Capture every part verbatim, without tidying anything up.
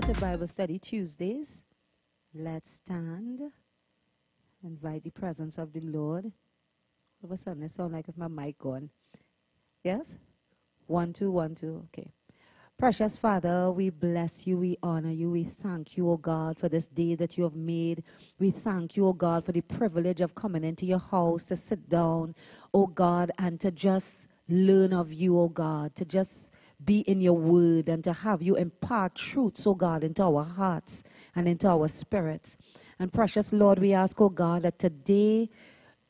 Creative Bible Study Tuesdays. Let's stand. Invite the presence of the Lord. All of a sudden, it sounds like if my mic gone. Yes? One, two, one, two. Okay. Precious Father, we bless you, we honor you, we thank you, O God, for this day that you have made. We thank you, O God, for the privilege of coming into your house to sit down, O God, and to just learn of you, O God, to just be in your word and to have you impart truths, O God, into our hearts and into our spirits. And precious Lord, we ask, O God, that today,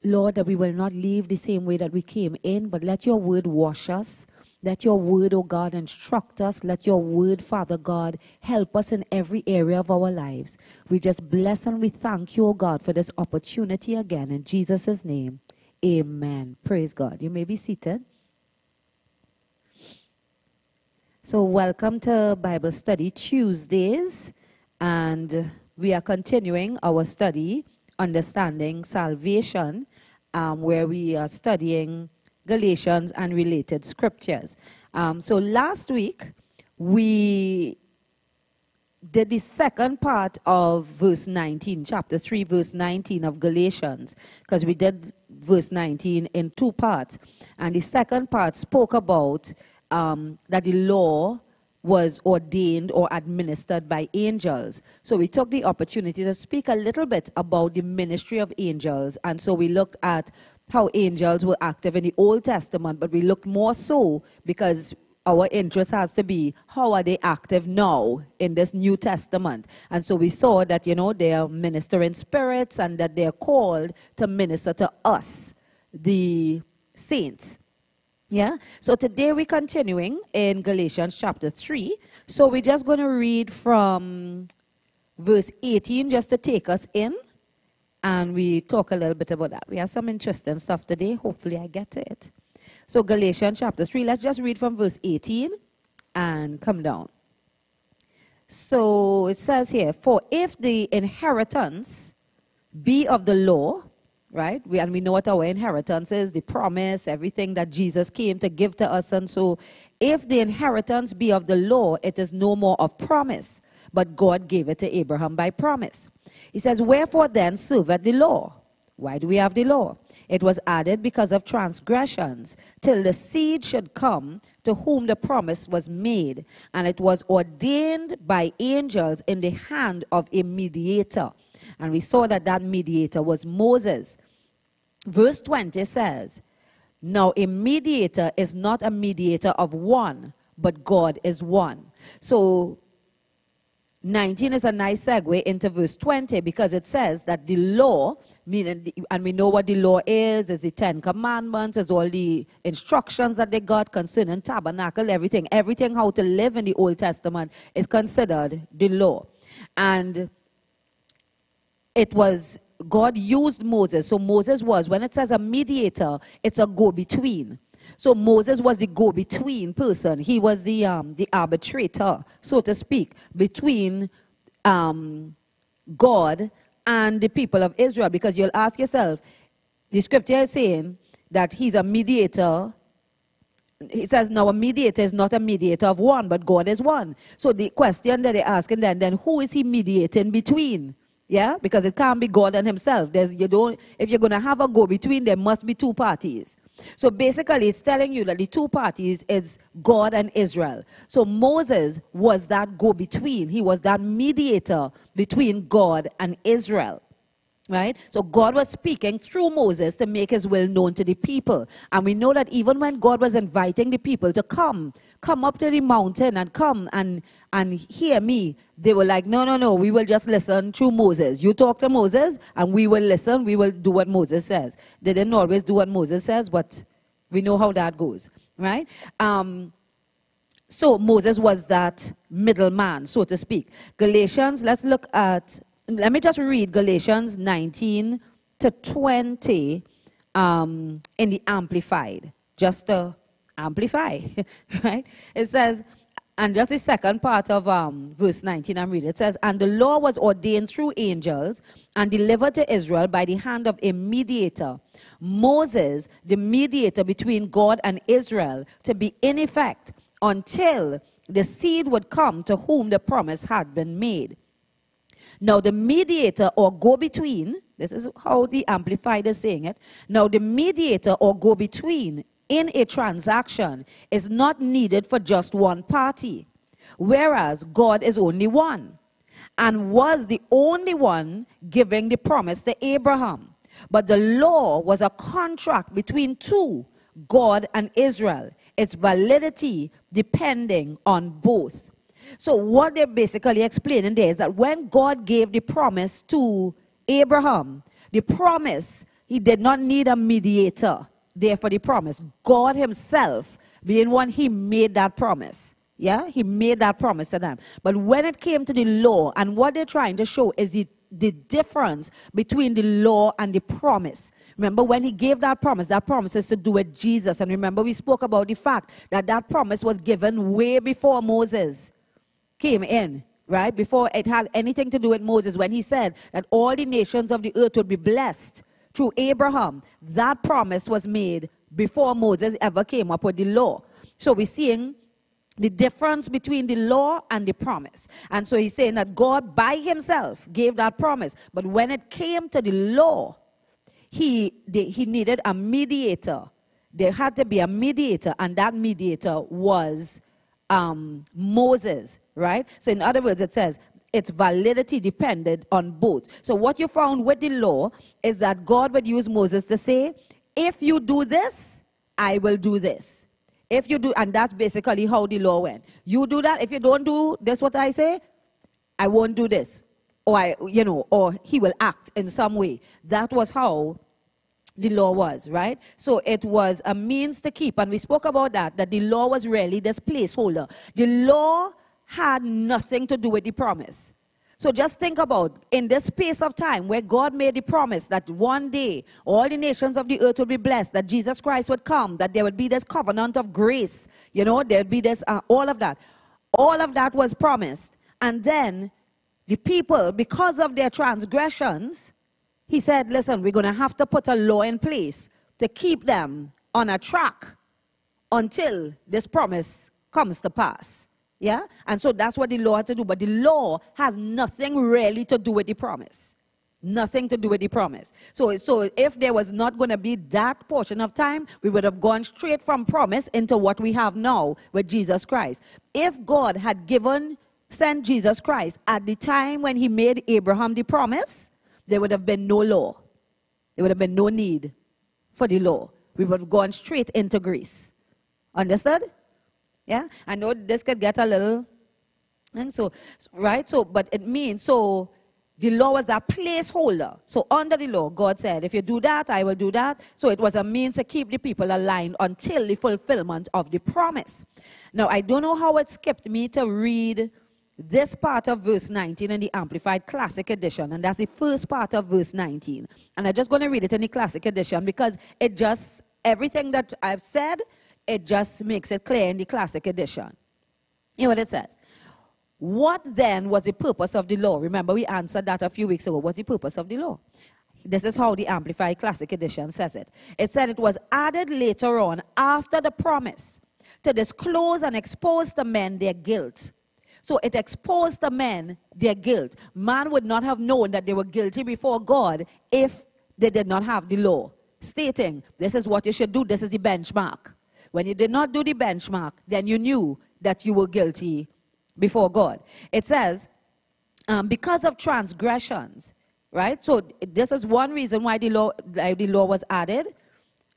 Lord, that we will not leave the same way that we came in, but let your word wash us. Let your word, O God, instruct us. Let your word, Father God, help us in every area of our lives. We just bless and we thank you, O God, for this opportunity again. In Jesus' name, amen. Praise God. You may be seated. So welcome to Bible Study Tuesdays. And we are continuing our study, Understanding Salvation, um, where we are studying Galatians and related scriptures. Um, so last week, we did the second part of verse nineteen, chapter three, verse nineteen of Galatians, because we did verse nineteen in two parts. And the second part spoke about um, that the law was ordained or administered by angels. So we took the opportunity to speak a little bit about the ministry of angels. And so we looked at how angels were active in the Old Testament, but we looked more so because our interest has to be, how are they active now in this New Testament? And so we saw that, you know, they are ministering spirits and that they are called to minister to us, the saints. Yeah? So today we're continuing in Galatians chapter three. So we're just going to read from verse eighteen just to take us in. And we talk a little bit about that. We have some interesting stuff today. Hopefully I get to it. So Galatians chapter three, let's just read from verse eighteen and come down. So it says here, for if the inheritance be of the law, right? We, and we know what our inheritance is, the promise, everything that Jesus came to give to us. And so if the inheritance be of the law, it is no more of promise, but God gave it to Abraham by promise. He says, wherefore then serveth the law? Why do we have the law? It was added because of transgressions, till the seed should come to whom the promise was made. And it was ordained by angels in the hand of a mediator. And we saw that that mediator was Moses. Verse twenty says, now a mediator is not a mediator of one, but God is one. So nineteen is a nice segue into verse twenty, because it says that the law, meaning, and we know what the law is, is the Ten Commandments, is all the instructions that they got concerning tabernacle, everything, everything how to live in the Old Testament is considered the law. And it was, God used Moses, so Moses was, when it says a mediator, it's a go-between. So Moses was the go-between person. He was the um, the arbitrator, so to speak, between um, God and the people of Israel. Because you'll ask yourself, the scripture is saying that he's a mediator. It says, now a mediator is not a mediator of one, but God is one. So the question that they're asking then, then who is he mediating between? Yeah, because it can't be God and himself. There's, you don't, if you're going to have a go-between, there must be two parties. So basically, it's telling you that the two parties is God and Israel. So Moses was that go-between. He was that mediator between God and Israel, right? So God was speaking through Moses to make his will known to the people. And we know that even when God was inviting the people to come, come up to the mountain and come and, and hear me, they were like, no, no, no, we will just listen to Moses. You talk to Moses and we will listen, we will do what Moses says. They didn't always do what Moses says, but we know how that goes, right? Um, so Moses was that middleman, so to speak. Galatians, let's look at, let me just read Galatians nineteen to twenty um, in the Amplified, just to amplify, right? It says, and just the second part of um, verse nineteen, I'm reading. It says, and the law was ordained through angels and delivered to Israel by the hand of a mediator, Moses, the mediator between God and Israel, to be in effect until the seed would come to whom the promise had been made. Now the mediator or go-between, this is how the Amplified is saying it, now the mediator or go-between in a transaction is not needed for just one party, whereas God is only one and was the only one giving the promise to Abraham. But the law was a contract between two, God and Israel, its validity depending on both. So what they're basically explaining there is that when God gave the promise to Abraham, the promise, he did not need a mediator there for the promise. God himself, being one, he made that promise. Yeah, he made that promise to them. But when it came to the law, and what they're trying to show is the, the difference between the law and the promise. Remember, when he gave that promise, that promise is to do with Jesus. And remember, we spoke about the fact that that promise was given way before Moses came in, right? Before it had anything to do with Moses, when he said that all the nations of the earth would be blessed through Abraham. That promise was made before Moses ever came up with the law. So we're seeing the difference between the law and the promise. And so he's saying that God by himself gave that promise. But when it came to the law, he, they, he needed a mediator. There had to be a mediator, and that mediator was um, Moses, right? So in other words, it says its validity depended on both. So what you found with the law is that God would use Moses to say, if you do this, I will do this. If you do, and that's basically how the law went. You do that, if you don't do this, what I say, I won't do this. Or, I, you know, or he will act in some way. That was how the law was, right? So it was a means to keep. And we spoke about that, that the law was really this placeholder. The law had nothing to do with the promise. So just think about, in this space of time where God made the promise that one day all the nations of the earth would be blessed, that Jesus Christ would come, that there would be this covenant of grace, you know, there would be this, uh, all of that. All of that was promised. And then the people, because of their transgressions, he said, listen, we're going to have to put a law in place to keep them on a track until this promise comes to pass. Yeah? And so that's what the law had to do. But the law has nothing really to do with the promise. Nothing to do with the promise. So, so if there was not going to be that portion of time, we would have gone straight from promise into what we have now with Jesus Christ. If God had given, sent Jesus Christ at the time when he made Abraham the promise, there would have been no law. There would have been no need for the law. We would have gone straight into grace. Understood? Yeah? I know this could get a little, and so, right? So, but it means, so the law was that placeholder. So under the law, God said, if you do that, I will do that. So it was a means to keep the people aligned until the fulfillment of the promise. Now, I don't know how it skipped me to read this part of verse nineteen in the Amplified Classic Edition, and that's the first part of verse nineteen. And I'm just going to read it in the Classic Edition because it just, everything that I've said, it just makes it clear in the Classic Edition. You know what it says? What then was the purpose of the law? Remember, we answered that a few weeks ago. What's the purpose of the law? This is how the Amplified Classic Edition says it. It said it was added later on, after the promise, to disclose and expose to men their guilt. So it exposed the men their guilt. Man would not have known that they were guilty before God if they did not have the law, stating, this is what you should do, this is the benchmark. When you did not do the benchmark, then you knew that you were guilty before God. It says, um, because of transgressions, right? So this is one reason why the law, the law was added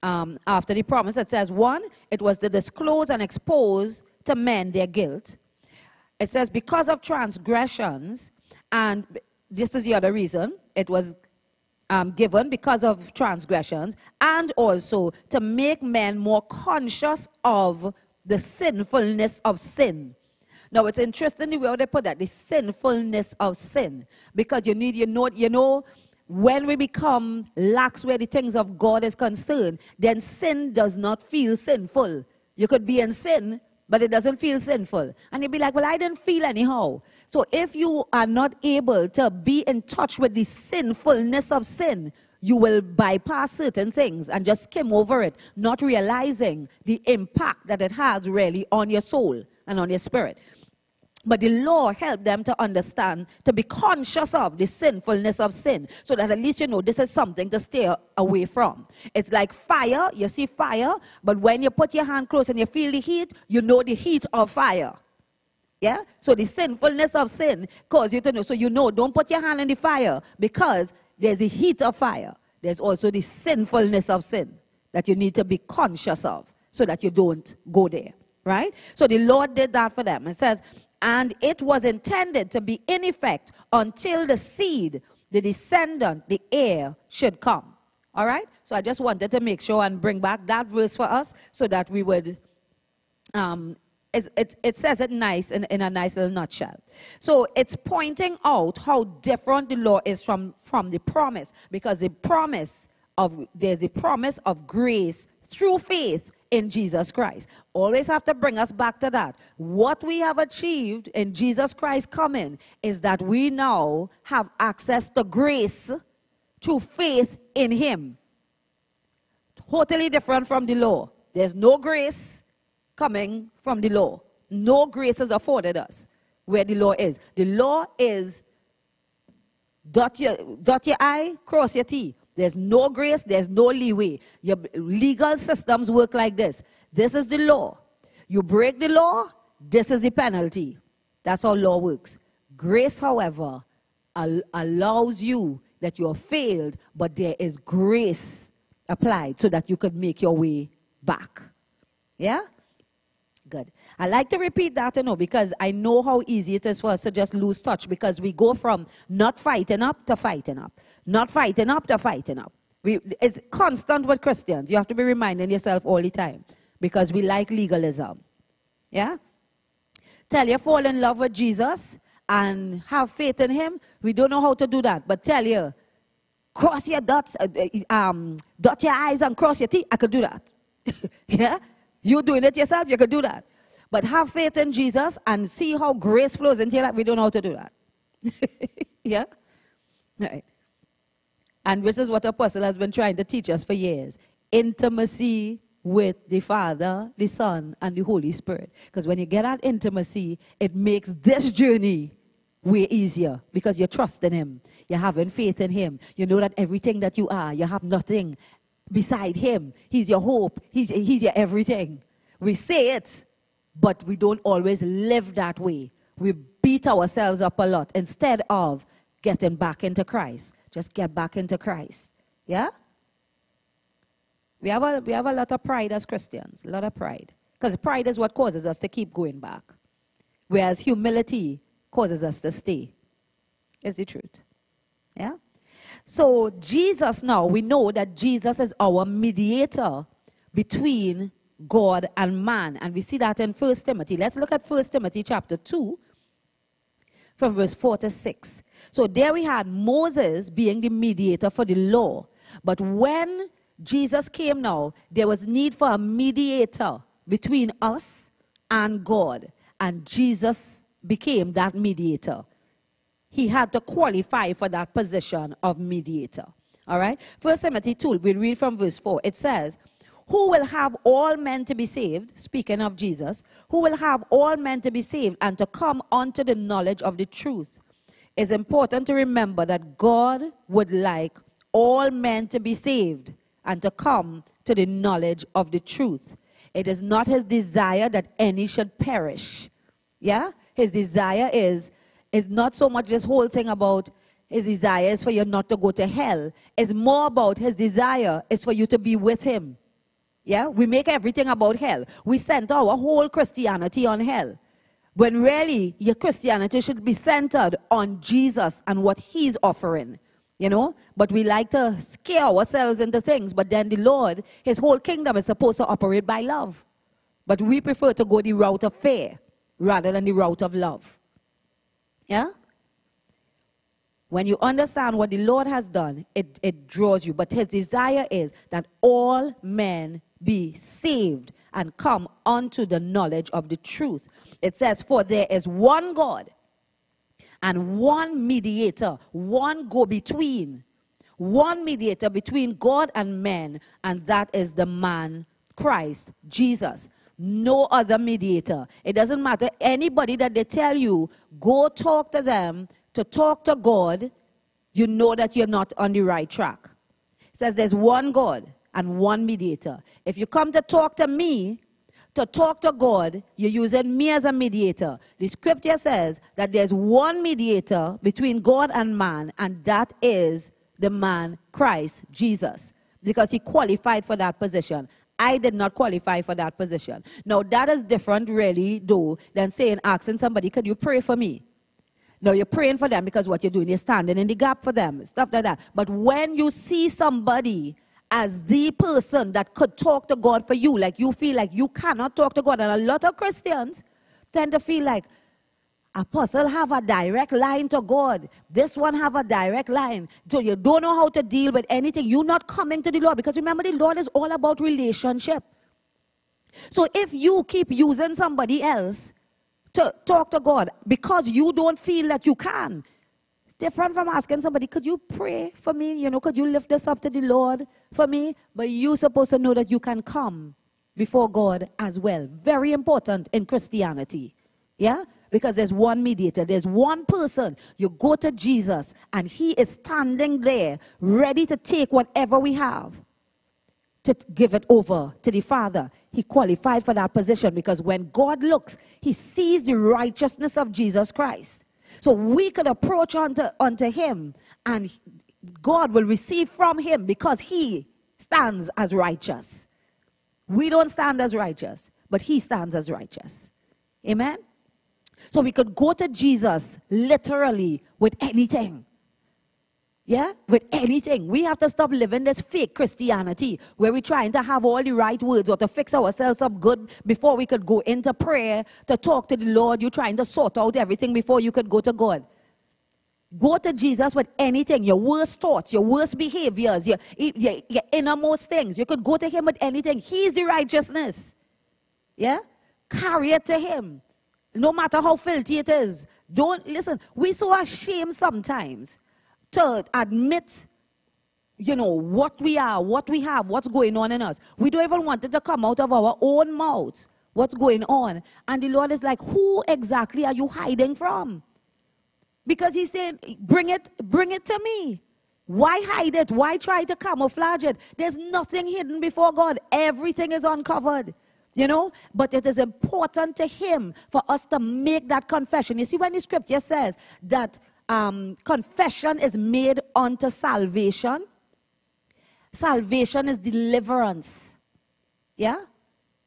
um, after the promise. It says, one, it was to disclose and expose to men their guilt. It says, because of transgressions, and this is the other reason, it was um, given because of transgressions, and also to make men more conscious of the sinfulness of sin. Now, it's interesting the way they put that, the sinfulness of sin, because you need, you know, you know, when we become lax where the things of God is concerned, then sin does not feel sinful. You could be in sin, but it doesn't feel sinful. And you'd be like, well, I didn't feel anyhow. So if you are not able to be in touch with the sinfulness of sin, you will bypass certain things and just skim over it, not realizing the impact that it has really on your soul. and on their spirit. But the law helped them to understand, to be conscious of the sinfulness of sin, so that at least you know this is something to stay away from. It's like fire. You see fire, but when you put your hand close and you feel the heat, you know the heat of fire. Yeah? So the sinfulness of sin causes you to know. So you know, don't put your hand in the fire, because there's the heat of fire. There's also the sinfulness of sin that you need to be conscious of, so that you don't go there. Right? So the Lord did that for them. It says, and it was intended to be in effect until the seed, the descendant, the heir, should come. All right? So I just wanted to make sure and bring back that verse for us, so that we would, um, it, it, it says it nice in, in a nice little nutshell. So it's pointing out how different the law is from, from the promise, because the promise of, there's the promise of grace through faith in Jesus Christ. Always have to bring us back to that. What we have achieved in Jesus Christ coming is that we now have access to grace through faith in him. Totally different from the law. There's no grace coming from the law. No grace is afforded us where the law is. The law is dot your, dot your I, cross your T. There's no grace, there's no leeway. Your legal systems work like this. This is the law. You break the law, this is the penalty. That's how law works. Grace, however, al- allows you that you have failed, but there is grace applied so that you could make your way back. Yeah? Good. I like to repeat that, you know, because I know how easy it is for us to just lose touch, because we go from not fighting up to fighting up. Not fighting up to fighting up. We, it's constant with Christians. You have to be reminding yourself all the time, because we like legalism. Yeah? Tell you fall in love with Jesus and have faith in him. We don't know how to do that, but tell you cross your dots, um, dot your I's and cross your T. I could do that. Yeah? You doing it yourself, you could do that. But have faith in Jesus and see how grace flows into your life. We don't know how to do that. Yeah? Right. And this is what the apostle has been trying to teach us for years. Intimacy with the Father, the Son, and the Holy Spirit. Because when you get that intimacy, it makes this journey way easier, because you're trusting him. You're having faith in him. You know that everything that you are, you have nothing beside him. He's your hope. He's, he's your everything. We say it, but we don't always live that way. We beat ourselves up a lot instead of getting back into Christ. Just get back into Christ. Yeah? We have a, we have a lot of pride as Christians. A lot of pride. Because pride is what causes us to keep going back. Whereas humility causes us to stay. Is the truth. Yeah? So Jesus now, we know that Jesus is our mediator between God and man. And we see that in First Timothy. Let's look at First Timothy chapter two. From verse four to six. So there we had Moses being the mediator for the law. But when Jesus came now, there was need for a mediator between us and God. And Jesus became that mediator. He had to qualify for that position of mediator. All right? First Timothy two, we read from verse four. It says, who will have all men to be saved, speaking of Jesus, who will have all men to be saved and to come unto the knowledge of the truth. It's important to remember that God would like all men to be saved and to come to the knowledge of the truth. It is not his desire that any should perish. Yeah? His desire is, is not so much this whole thing about his desire is for you not to go to hell. It's more about his desire is for you to be with him. Yeah, we make everything about hell. We center our whole Christianity on hell. When really, your Christianity should be centered on Jesus and what he's offering. You know, but we like to scare ourselves into things. But then the Lord, his whole kingdom is supposed to operate by love. But we prefer to go the route of fear rather than the route of love. Yeah? When you understand what the Lord has done, it, it draws you. But his desire is that all men be saved and come unto the knowledge of the truth. It says, for there is one God and one mediator, one go-between, one mediator between God and men, and that is the man Christ Jesus. no other mediator. It doesn't matter anybody that they tell you, go talk to them, to talk to God, you know that you're not on the right track. It says there's one God and one mediator. If you come to talk to me, to talk to God, you're using me as a mediator. The scripture says that there's one mediator between God and man, and that is the man Christ Jesus, because he qualified for that position. I did not qualify for that position. Now, that is different, really, though, than saying, asking somebody, could you pray for me? No, you're praying for them because what you're doing, you're standing in the gap for them, stuff like that. But when you see somebody as the person that could talk to God for you, like you feel like you cannot talk to God, and a lot of Christians tend to feel like, Apostle have a direct line to God. This one have a direct line. So you don't know how to deal with anything. You're not coming to the Lord. Because remember, the Lord is all about relationship. So if you keep using somebody else to talk to God because you don't feel that you can, it's different from asking somebody, could you pray for me? You know, could you lift this up to the Lord for me? But you're supposed to know that you can come before God as well. Very important in Christianity. Yeah? Because there's one mediator, there's one person. You go to Jesus, and he is standing there, ready to take whatever we have, to give it over to the Father. He qualified for that position, because when God looks, he sees the righteousness of Jesus Christ. So we could approach unto, unto him, and God will receive from him, because he stands as righteous. We don't stand as righteous, but he stands as righteous. Amen? So we could go to Jesus literally with anything. Yeah? With anything. We have to stop living this fake Christianity where we're trying to have all the right words or to fix ourselves up good before we could go into prayer, to talk to the Lord. You're trying to sort out everything before you could go to God. Go to Jesus with anything, your worst thoughts, your worst behaviors, your, your, your innermost things. You could go to him with anything. He's the righteousness. Yeah? Carry it to him. No matter how filthy it is. Don't, listen, we're so ashamed sometimes to admit, you know, what we are, what we have, what's going on in us. We don't even want it to come out of our own mouths, what's going on. And the Lord is like, who exactly are you hiding from? Because he's saying, bring it, bring it to me. Why hide it? Why try to camouflage it? There's nothing hidden before God. Everything is uncovered. You know, but it is important to him for us to make that confession. You see, when the scripture says that um, confession is made unto salvation, salvation is deliverance. Yeah?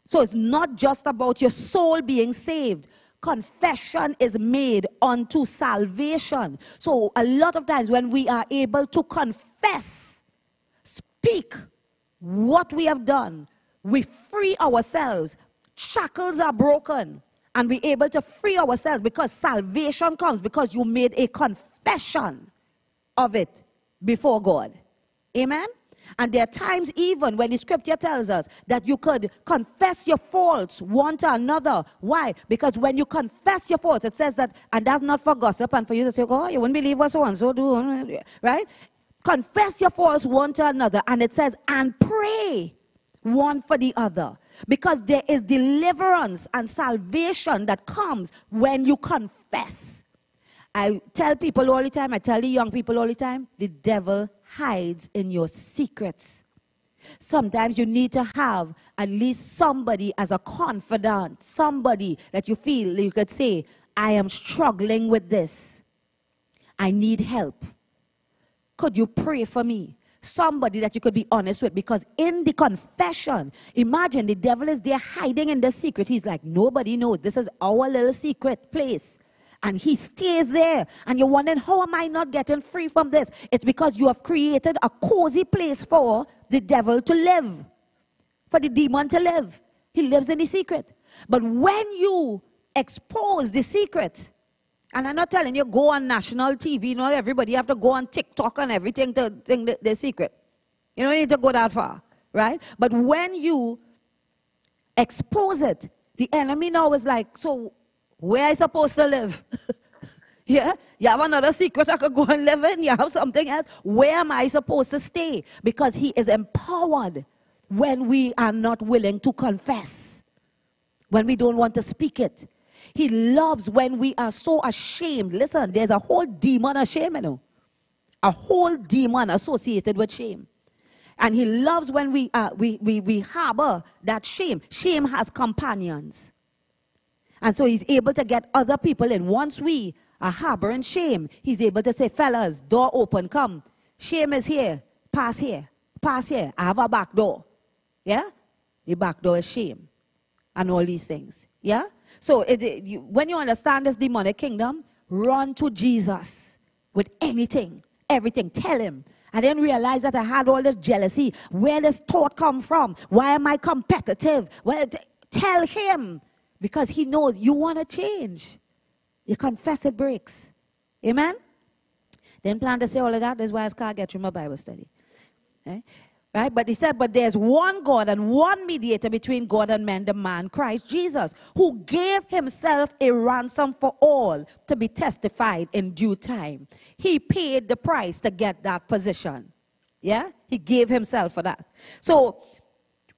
So it's not just about your soul being saved. Confession is made unto salvation. So a lot of times when we are able to confess, speak what we have done, we free ourselves, shackles are broken, and we're able to free ourselves because salvation comes because you made a confession of it before God. Amen? And there are times even when the scripture tells us that you could confess your faults one to another. Why? Because when you confess your faults, it says that, and that's not for gossip and for you to say, oh, you wouldn't believe what so-and-so do, right? Confess your faults one to another, and it says, and pray one for the other. Because there is deliverance and salvation that comes when you confess. I tell people all the time, I tell the young people all the time, the devil hides in your secrets. Sometimes you need to have at least somebody as a confidant, somebody that you feel you could say, I am struggling with this. I need help. Could you pray for me? Somebody that you could be honest with, because in the confession, imagine the devil is there hiding in the secret. He's like, nobody knows. This is our little secret place. And he stays there. And you're wondering, how am I not getting free from this? It's because you have created a cozy place for the devil to live, for the demon to live. He lives in the secret. But when you expose the secret, and I'm not telling you, go on national T V. You know, everybody have to go on TikTok and everything to think the, the secret. You don't need to go that far, right? But when you expose it, the enemy now is like, so where am I supposed to live? Yeah? You have another secret I could go and live in? You have something else? Where am I supposed to stay? Because he is empowered when we are not willing to confess. when we don't want to speak it. He loves when we are so ashamed. Listen, there's a whole demon of shame, you know. A whole demon associated with shame. And he loves when we, uh, we, we, we harbor that shame. Shame has companions. And so he's able to get other people in. Once we are harboring shame, he's able to say, fellas, door open, come. Shame is here. Pass here. Pass here. I have a back door. Yeah? The back door is shame. And all these things. Yeah? So it, it, you, when you understand this demonic kingdom, run to Jesus with anything, everything. Tell him. I didn't realize that I had all this jealousy. Where does thought come from? Why am I competitive? Well, tell him. Because he knows you want to change. You confess it breaks. Amen? Didn't plan to say all of that. That's why I can't get through my Bible study. Right? Right? But he said, but there's one God and one mediator between God and men, the man Christ Jesus, who gave himself a ransom for all to be testified in due time. He paid the price to get that position. Yeah? He gave himself for that. So,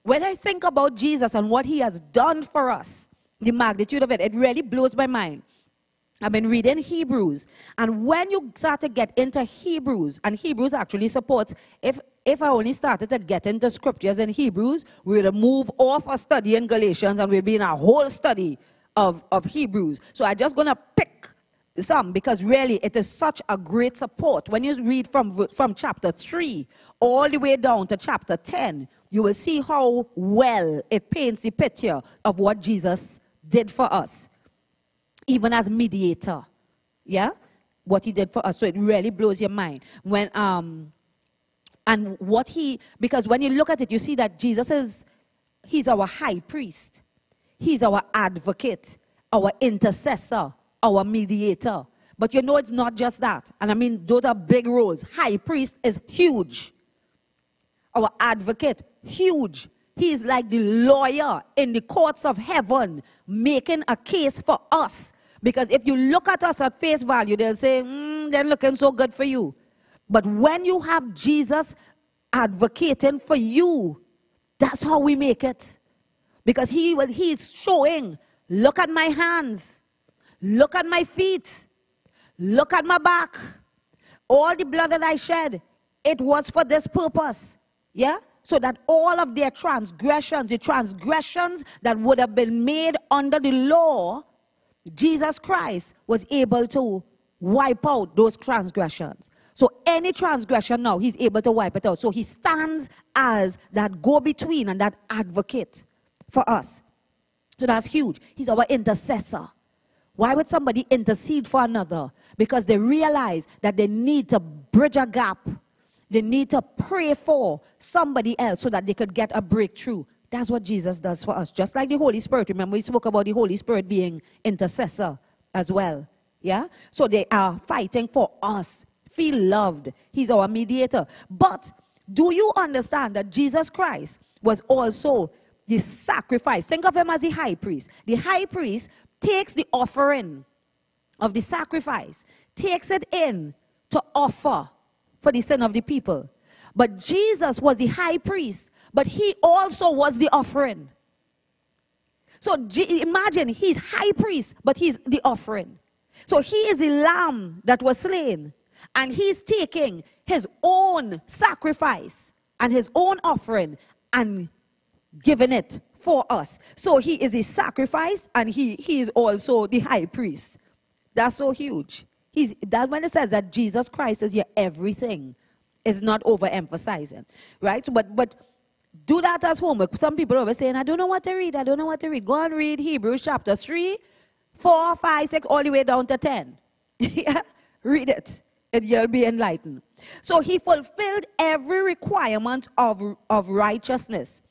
when I think about Jesus and what he has done for us, the magnitude of it, it really blows my mind. I've been reading Hebrews. And when you start to get into Hebrews, and Hebrews actually supports, if if I only started to get into scriptures in Hebrews, we would move off a study in Galatians and we'd be in a whole study of, of Hebrews. So I'm just going to pick some because really it is such a great support. When you read from, from chapter three all the way down to chapter ten, you will see how well it paints the picture of what Jesus did for us. Even as mediator, yeah, what he did for us. So it really blows your mind. When, um, and what he, because when you look at it, you see that Jesus is, he's our high priest. He's our advocate, our intercessor, our mediator. But you know it's not just that. And I mean, those are big roles. High priest is huge. Our advocate, huge. He is like the lawyer in the courts of heaven making a case for us. Because if you look at us at face value, they'll say, mm, they're looking so good for you. But when you have Jesus advocating for you, that's how we make it. Because he was, he's showing, look at my hands, look at my feet, look at my back. All the blood that I shed, it was for this purpose. Yeah? So that all of their transgressions, the transgressions that would have been made under the law, Jesus Christ was able to wipe out those transgressions. So any transgression now, he's able to wipe it out. So he stands as that go-between and that advocate for us. So that's huge. He's our intercessor. Why would somebody intercede for another? Because they realize that they need to bridge a gap. They need to pray for somebody else so that they could get a breakthrough. That's what Jesus does for us. Just like the Holy Spirit. Remember, we spoke about the Holy Spirit being intercessor as well. Yeah? So they are fighting for us. Feel loved. He's our mediator. But do you understand that Jesus Christ was also the sacrifice? Think of him as the high priest. The high priest takes the offering of the sacrifice, takes it in to offer for the sin of the people. But Jesus was the high priest, but he also was the offering. So imagine, he's high priest, but he's the offering. So he is the lamb that was slain, and he's taking his own sacrifice and his own offering and giving it for us. So he is the sacrifice, and he, he is also the high priest. That's so huge. He's, that's when it says that Jesus Christ is your everything. It's not overemphasizing, right? So, but, but do that as homework. Some people are always saying, I don't know what to read. I don't know what to read. Go and read Hebrews chapter three, four, five, six, all the way down to ten. Yeah? Read it. And you'll be enlightened. So he fulfilled every requirement of, of righteousness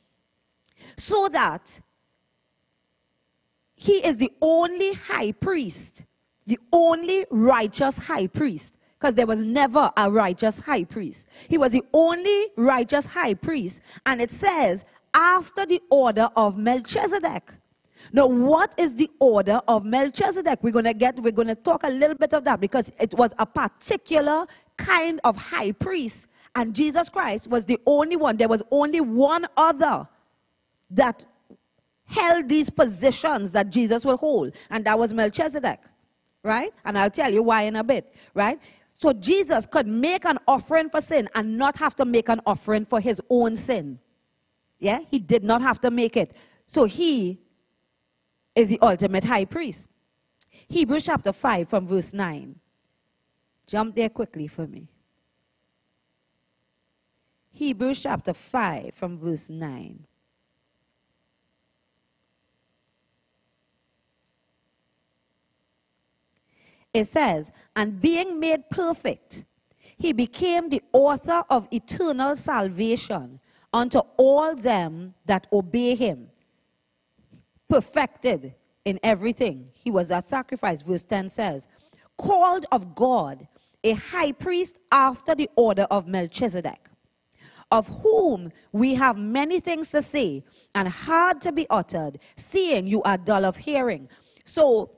so that he is the only high priest. The only righteous high priest, because there was never a righteous high priest. He was the only righteous high priest, and it says, after the order of Melchizedek. Now, what is the order of Melchizedek? We're going to get, we're going to talk a little bit of that, because it was a particular kind of high priest, and Jesus Christ was the only one. There was only one other that held these positions that Jesus will hold, and that was Melchizedek, right? And I'll tell you why in a bit, right? So Jesus could make an offering for sin and not have to make an offering for his own sin. Yeah, he did not have to make it. So he is the ultimate high priest. Hebrews chapter five from verse nine. Jump there quickly for me. Hebrews chapter five from verse nine. It says, and being made perfect, he became the author of eternal salvation unto all them that obey him. Perfected in everything. He was that sacrifice, verse ten says. Called of God, a high priest after the order of Melchizedek, of whom we have many things to say and hard to be uttered, seeing you are dull of hearing. So,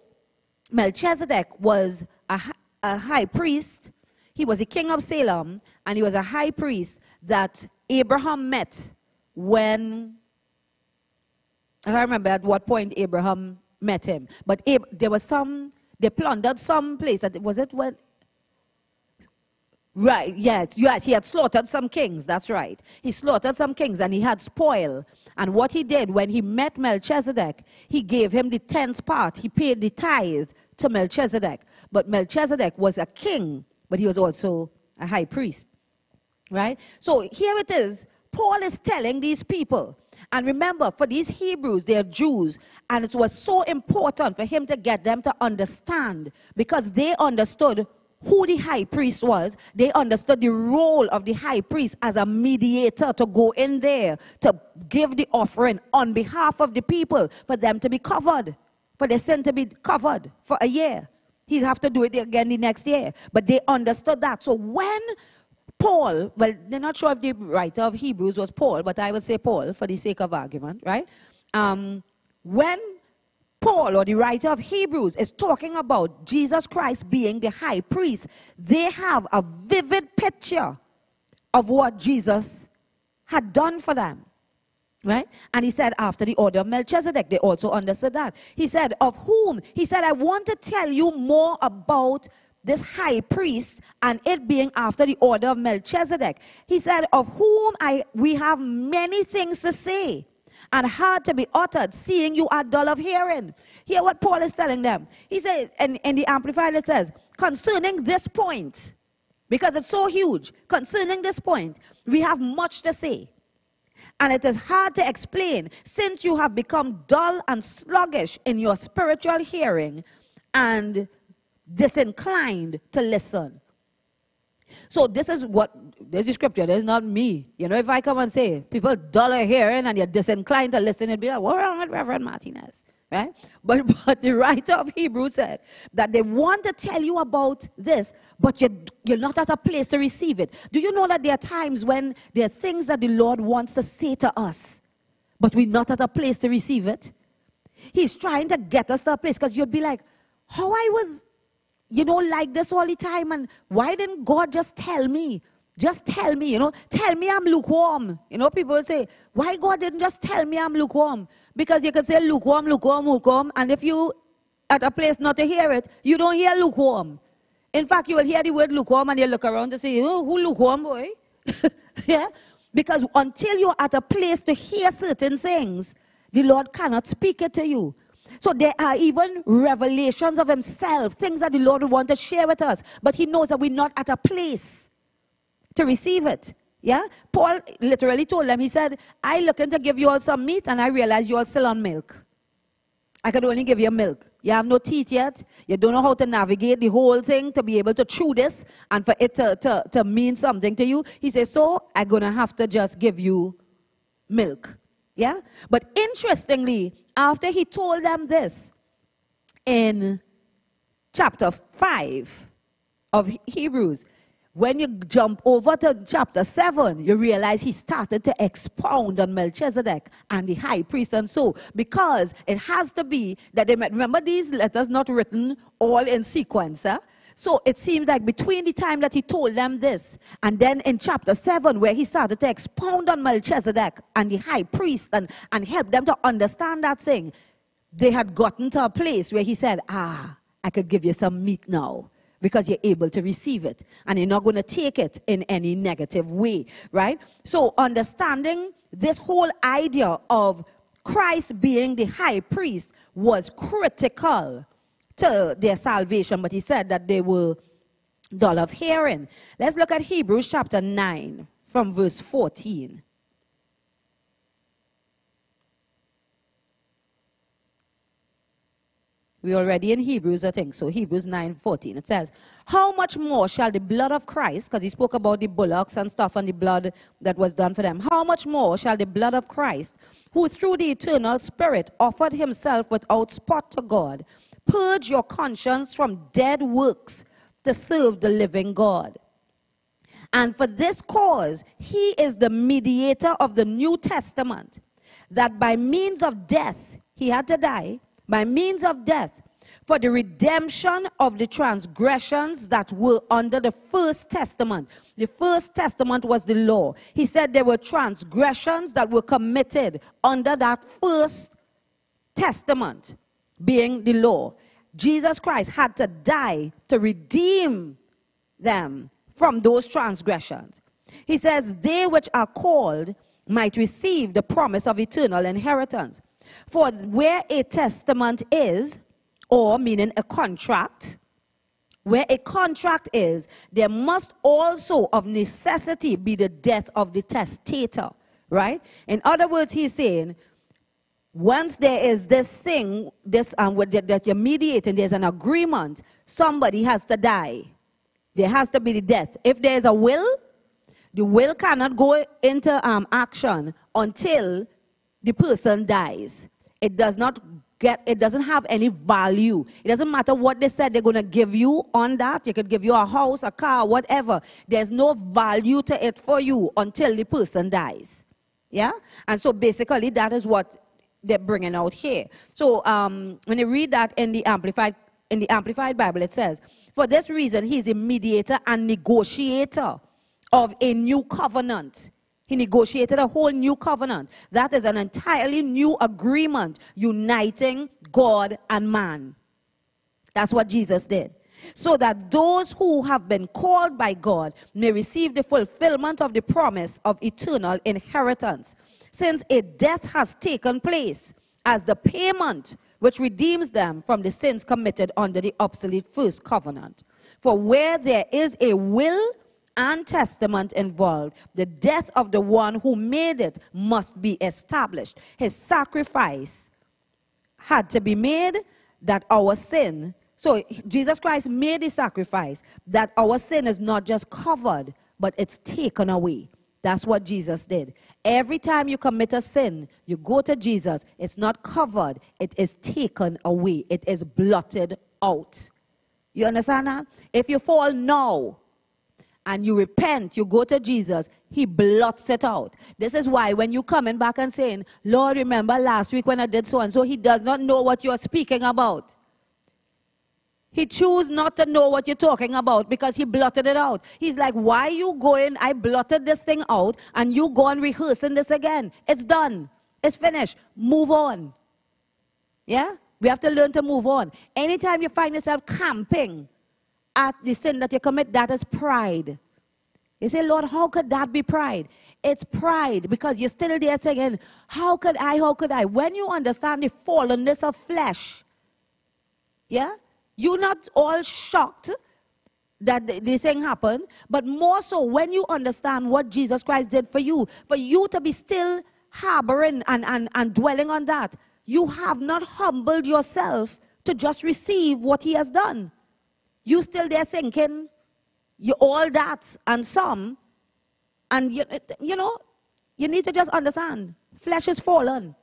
Melchizedek was a, a high priest. He was the king of Salem, and he was a high priest that Abraham met when, I can't remember at what point Abraham met him, but Ab, there was some, they plundered some place. That, was it when? Right, yes, yes, he had slaughtered some kings, that's right. He slaughtered some kings and he had spoil. And what he did when he met Melchizedek, he gave him the tenth part. He paid the tithe to Melchizedek. But Melchizedek was a king, but he was also a high priest, right? So here it is. Paul is telling these people. And remember, for these Hebrews, they are Jews. And it was so important for him to get them to understand, because they understood who the high priest was. They understood the role of the high priest as a mediator, to go in there, to give the offering on behalf of the people, for them to be covered, for their sin to be covered for a year. He'd have to do it again the next year. But they understood that. So when Paul, well, they're not sure if the writer of Hebrews was Paul, but I would say Paul for the sake of argument, right? Um, when Paul, or the writer of Hebrews, is talking about Jesus Christ being the high priest, they have a vivid picture of what Jesus had done for them, right? And he said, after the order of Melchizedek, they also understood that. He said, of whom? He said, I want to tell you more about this high priest and it being after the order of Melchizedek. He said, of whom I, we have many things to say and hard to be uttered, seeing you are dull of hearing. Hear what Paul is telling them. He says, and, and the Amplified, it says, concerning this point, because it's so huge, concerning this point, we have much to say. And it is hard to explain, since you have become dull and sluggish in your spiritual hearing and disinclined to listen. So this is what, there's the scripture, there's not me. You know, if I come and say, people dull of hearing and you're disinclined to listen, it'd be like, what wrong with Reverend Martinez, right? But, but the writer of Hebrews said that they want to tell you about this, but you're, you're not at a place to receive it. Do you know that there are times when there are things that the Lord wants to say to us, but we're not at a place to receive it? He's trying to get us to a place, because you'd be like, how I was, you know, like this all the time, and why didn't God just tell me? Just tell me, you know, tell me I'm lukewarm. You know, people say, why God didn't just tell me I'm lukewarm? Because you can say lukewarm, lukewarm, lukewarm, and if you at a place not to hear it, you don't hear lukewarm. In fact, you will hear the word lukewarm and you look around and say, oh, who lukewarm, boy? Yeah? Because until you're at a place to hear certain things, the Lord cannot speak it to you. So there are even revelations of himself, things that the Lord would want to share with us, but he knows that we're not at a place to receive it. Yeah? Paul literally told them, he said, I looking to give you all some meat, and I realize you all still on milk. I could only give you milk. You have no teeth yet. You don't know how to navigate the whole thing to be able to chew this and for it to, to, to mean something to you. He says, so I'm going to have to just give you milk. Yeah? But interestingly, after he told them this, in chapter five of Hebrews, when you jump over to chapter seven, you realize he started to expound on Melchizedek and the high priest and so, because it has to be that they met. Remember, these letters not written all in sequence, huh? So it seems like between the time that he told them this, and then in chapter seven where he started to expound on Melchizedek and the high priest and, and help them to understand that thing, they had gotten to a place where he said, ah, I could give you some meat now, because you're able to receive it, and you're not going to take it in any negative way, right? So understanding this whole idea of Christ being the high priest was critical to their salvation, but he said that they were dull of hearing. Let's look at Hebrews chapter nine from verse fourteen. We're already in Hebrews, I think. So Hebrews nine fourteen, it says, how much more shall the blood of Christ, because he spoke about the bullocks and stuff and the blood that was done for them, how much more shall the blood of Christ, who through the eternal Spirit offered himself without spot to God, purge your conscience from dead works to serve the living God? And for this cause, he is the mediator of the New Testament, that by means of death, he had to die, by means of death, for the redemption of the transgressions that were under the first testament. The first testament was the law. He said there were transgressions that were committed under that first testament, being the law. Jesus Christ had to die to redeem them from those transgressions. He says, they which are called might receive the promise of eternal inheritance. For where a testament is, or meaning a contract, where a contract is, there must also of necessity be the death of the testator, right? In other words, he's saying, once there is this thing this, um, that you're mediating, there's an agreement, somebody has to die. There has to be the death. If there's a will, the will cannot go into um, action until the person dies. It does not get, it doesn't have any value. It doesn't matter what they said they're going to give you on that. They could give you a house, a car, whatever. There's no value to it for you until the person dies. Yeah? And so basically that is what they're bringing out here. So um, when you read that in the Amplified, in the Amplified Bible, it says, for this reason, he's a mediator and negotiator of a new covenant. He negotiated a whole new covenant. That is an entirely new agreement uniting God and man. That's what Jesus did. So that those who have been called by God may receive the fulfillment of the promise of eternal inheritance. Since a death has taken place as the payment which redeems them from the sins committed under the obsolete first covenant. For where there is a will and testament involved, the death of the one who made it must be established. His sacrifice had to be made that our sin, so Jesus Christ made the sacrifice, that our sin is not just covered, but it's taken away. That's what Jesus did. Every time you commit a sin, you go to Jesus, it's not covered, it is taken away, it is blotted out. You understand that? If you fall now, and you repent, you go to Jesus, he blots it out. This is why when you coming back and saying, Lord, remember last week when I did so and so, he does not know what you're speaking about. He chooses not to know what you're talking about because he blotted it out. He's like, why are you going, I blotted this thing out, and you go on rehearsing this again. It's done. It's finished. Move on. Yeah? We have to learn to move on. Anytime you find yourself camping at the sin that you commit, that is pride. You say, Lord, how could that be pride? It's pride because you're still there saying, how could I, how could I? When you understand the fallenness of flesh, yeah, you're not all shocked that this thing happened, but more so when you understand what Jesus Christ did for you, for you to be still harboring and, and, and dwelling on that, you have not humbled yourself to just receive what he has done. You still there thinking, you all that and some, and you, you know, you need to just understand, flesh is fallen.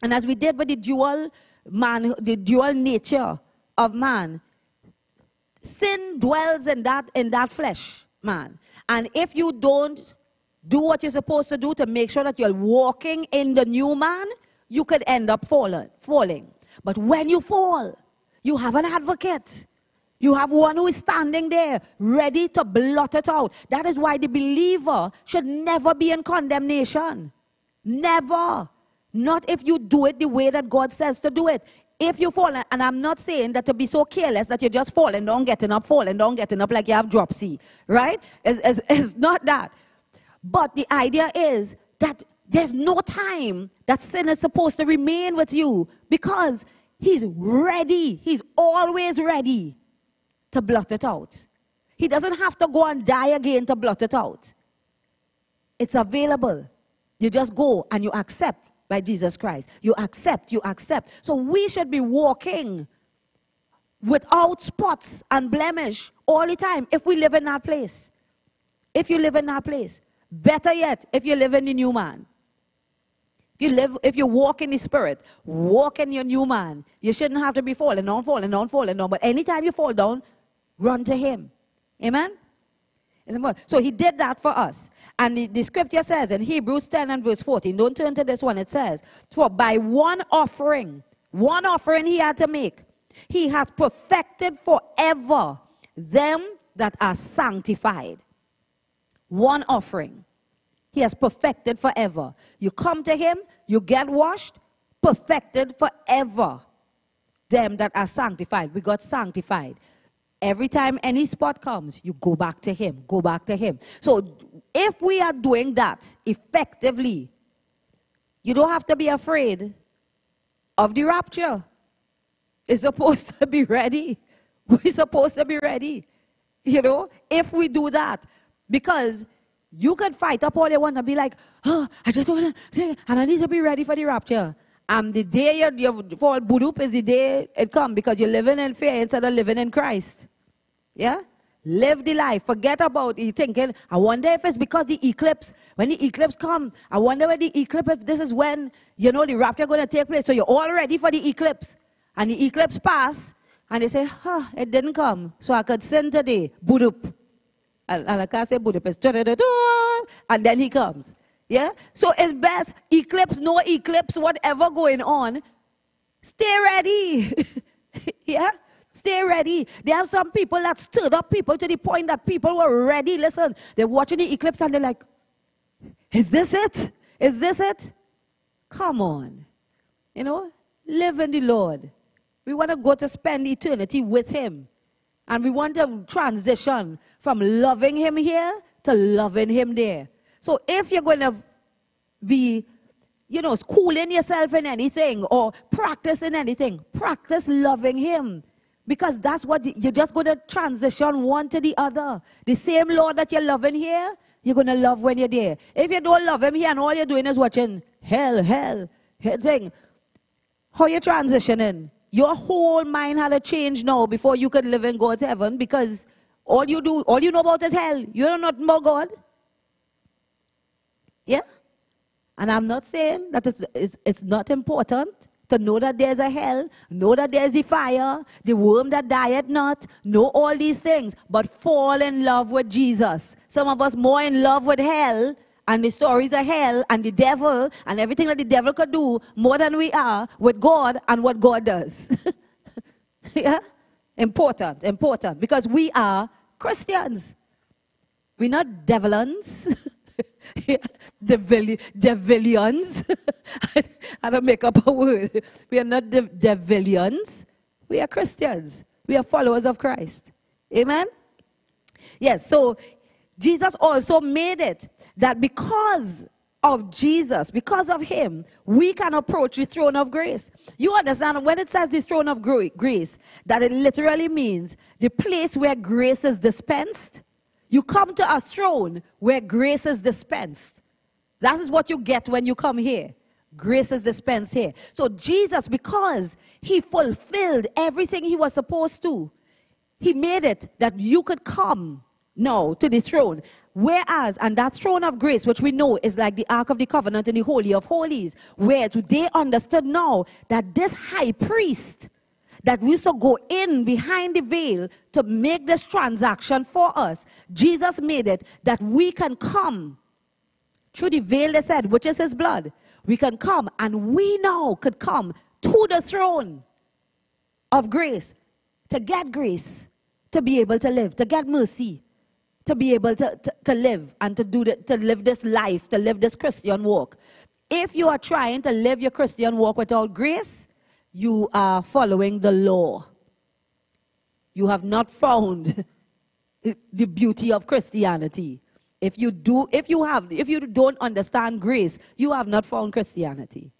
And as we did with the dual man, the dual nature of man, sin dwells in that, in that flesh, man. And if you don't do what you're supposed to do to make sure that you're walking in the new man, you could end up fallen, falling. But when you fall, you have an advocate. You have one who is standing there, ready to blot it out. That is why the believer should never be in condemnation. Never. Not if you do it the way that God says to do it. If you fall, and I'm not saying that to be so careless that you just fall and don't get up, fall and don't get up like you have dropsy, right? It's, it's, it's not that. But the idea is that there's no time that sin is supposed to remain with you, because he's ready. He's always ready to blot it out. He doesn't have to go and die again to blot it out. It's available. You just go and you accept. By Jesus Christ. You accept, you accept. So we should be walking without spots and blemish all the time if we live in that place. If you live in that place. Better yet, if you live in the new man. If you live, if you walk in the Spirit, walk in your new man. You shouldn't have to be falling down, falling down, falling down. But anytime you fall down, run to him. Amen? So he did that for us. And the, the scripture says in Hebrews ten and verse fourteen, don't turn to this one, it says, for by one offering, one offering he had to make, he hath perfected forever them that are sanctified. One offering. He has perfected forever. You come to him, you get washed, perfected forever them that are sanctified. We got sanctified. Every time any spot comes, you go back to him, go back to him. So if we are doing that effectively, you don't have to be afraid of the rapture. It's supposed to be ready. We're supposed to be ready, you know, if we do that. Because you can fight up all you want and be like, oh, I just want to, and I need to be ready for the rapture. And um, the day you, you fall, budoop is the day it comes, because you're living in fear instead of living in Christ. Yeah? Live the life. Forget about you thinking, I wonder if it's because the eclipse, when the eclipse comes, I wonder when the eclipse, if this is when, you know, the rapture going to take place. So you're all ready for the eclipse. And the eclipse pass, and they say, huh, it didn't come. So I could sin today, budoop. And, and I can't say budoop, it's da-da-da-da, and then he comes. Yeah, so it's best, eclipse, no eclipse, whatever going on, stay ready. Yeah, stay ready. There are some people that stirred up people to the point that people were ready. Listen, they're watching the eclipse and they're like, is this it? Is this it? Come on. You know, live in the Lord. We want to go to spend eternity with him. And we want to transition from loving him here to loving him there. So if you're going to be, you know, schooling yourself in anything or practicing anything, practice loving him. Because that's what, the, you're just going to transition one to the other. The same Lord that you're loving here, you're going to love when you're there. If you don't love him here and all you're doing is watching hell, hell, hell thing, how you transitioning? Your whole mind had to change now before you could live in God's heaven, because all you do, all you know about is hell. You don't know nothing about God. Yeah? And I'm not saying that it's, it's, it's not important to know that there's a hell, know that there's a fire, the worm that dieth not, know all these things, but fall in love with Jesus. Some of us more in love with hell and the stories of hell and the devil and everything that the devil could do more than we are with God and what God does. Yeah? Important, important. Because we are Christians. We're not devilons. Yeah, devil, devilians. I, I don't make up a word. We are not de devilians. We are Christians. We are followers of Christ. Amen? Yes, so Jesus also made it that because of Jesus, because of him, we can approach the throne of grace. You understand, when it says the throne of grace, that it literally means the place where grace is dispensed. You come to a throne where grace is dispensed. That is what you get when you come here. Grace is dispensed here. So Jesus, because he fulfilled everything he was supposed to, he made it that you could come now to the throne. Whereas, and that throne of grace, which we know is like the Ark of the Covenant in the Holy of Holies, where they understood now that this high priest, that we shall go in behind the veil to make this transaction for us. Jesus made it that we can come through the veil, they said, which is his blood. We can come, and we now could come to the throne of grace to get grace to be able to live, to get mercy, to be able to, to, to live and to, do the, to live this life, to live this Christian walk. If you are trying to live your Christian walk without grace, you are following the law. You have not found the beauty of Christianity. If you do, if you have, if you don't understand grace, you have not found Christianity,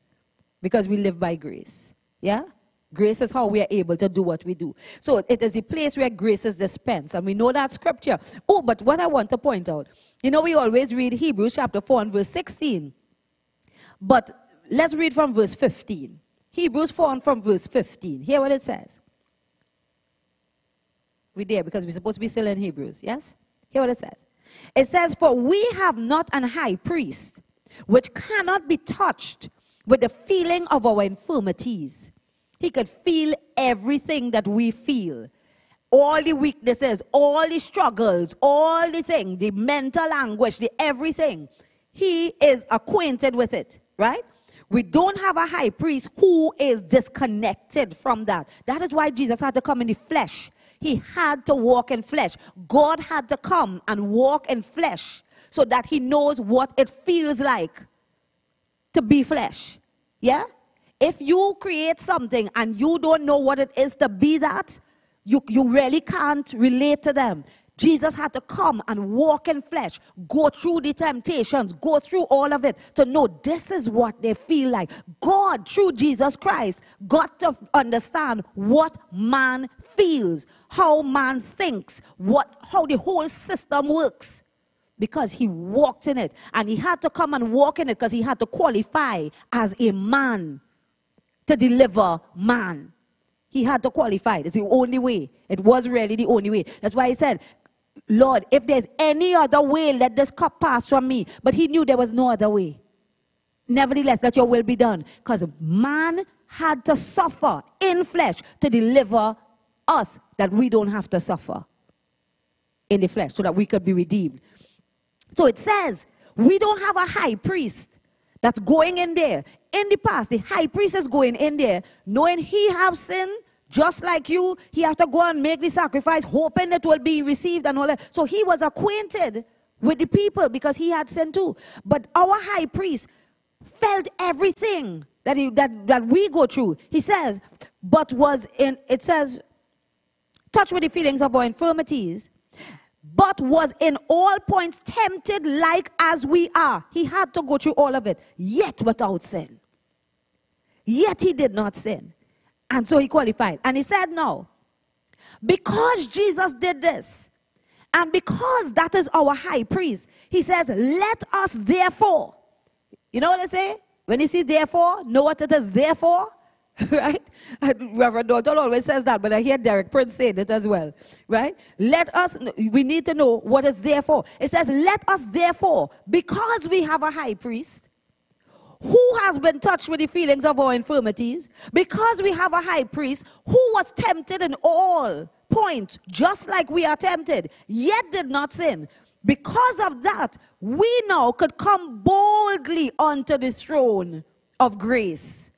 because we live by grace. Yeah, grace is how we are able to do what we do. So it is a place where grace is dispensed, and we know that scripture. Oh, but what I want to point out, you know, we always read Hebrews chapter four and verse sixteen, but let's read from verse fifteen. Hebrews four and from verse fifteen. Hear what it says. We're there because we're supposed to be still in Hebrews, yes? Hear what it says. It says, for we have not an high priest which cannot be touched with the feeling of our infirmities. He could feel everything that we feel. All the weaknesses, all the struggles, all the things, the mental anguish, the everything. He is acquainted with it, right? We don't have a high priest who is disconnected from that. That is why Jesus had to come in the flesh. He had to walk in flesh. God had to come and walk in flesh so that he knows what it feels like to be flesh. Yeah? If you create something and you don't know what it is to be that, you, you really can't relate to them. Jesus had to come and walk in flesh, go through the temptations, go through all of it to know this is what they feel like. God, through Jesus Christ, got to understand what man feels, how man thinks, what, how the whole system works, because he walked in it. And he had to come and walk in it because he had to qualify as a man to deliver man. He had to qualify. It's the only way. It was really the only way. That's why he said, Lord, if there's any other way, let this cup pass from me. But he knew there was no other way. Nevertheless, let your will be done. Because man had to suffer in flesh to deliver us, that we don't have to suffer in the flesh so that we could be redeemed. So it says, we don't have a high priest that's going in there. In the past, the high priest is going in there, knowing he has sinned, just like you. He has to go and make the sacrifice, hoping it will be received and all that. So he was acquainted with the people because he had sinned too. But our high priest felt everything that, he, that, that we go through. He says, but was in, it says, touched with the feelings of our infirmities, but was in all points tempted like as we are. He had to go through all of it, yet without sin. Yet he did not sin. And so he qualified. And he said, now, because Jesus did this, and because that is our high priest, he says, let us therefore. You know what I say? When you see therefore, know what it is therefore? Right? Reverend Dalton always says that, but I hear Derek Prince saying it as well. Right? Let us, we need to know what it's there for. It says, let us therefore, because we have a high priest who has been touched with the feelings of our infirmities, because we have a high priest who was tempted in all points, just like we are tempted, yet did not sin. Because of that, we now could come boldly unto the throne of grace.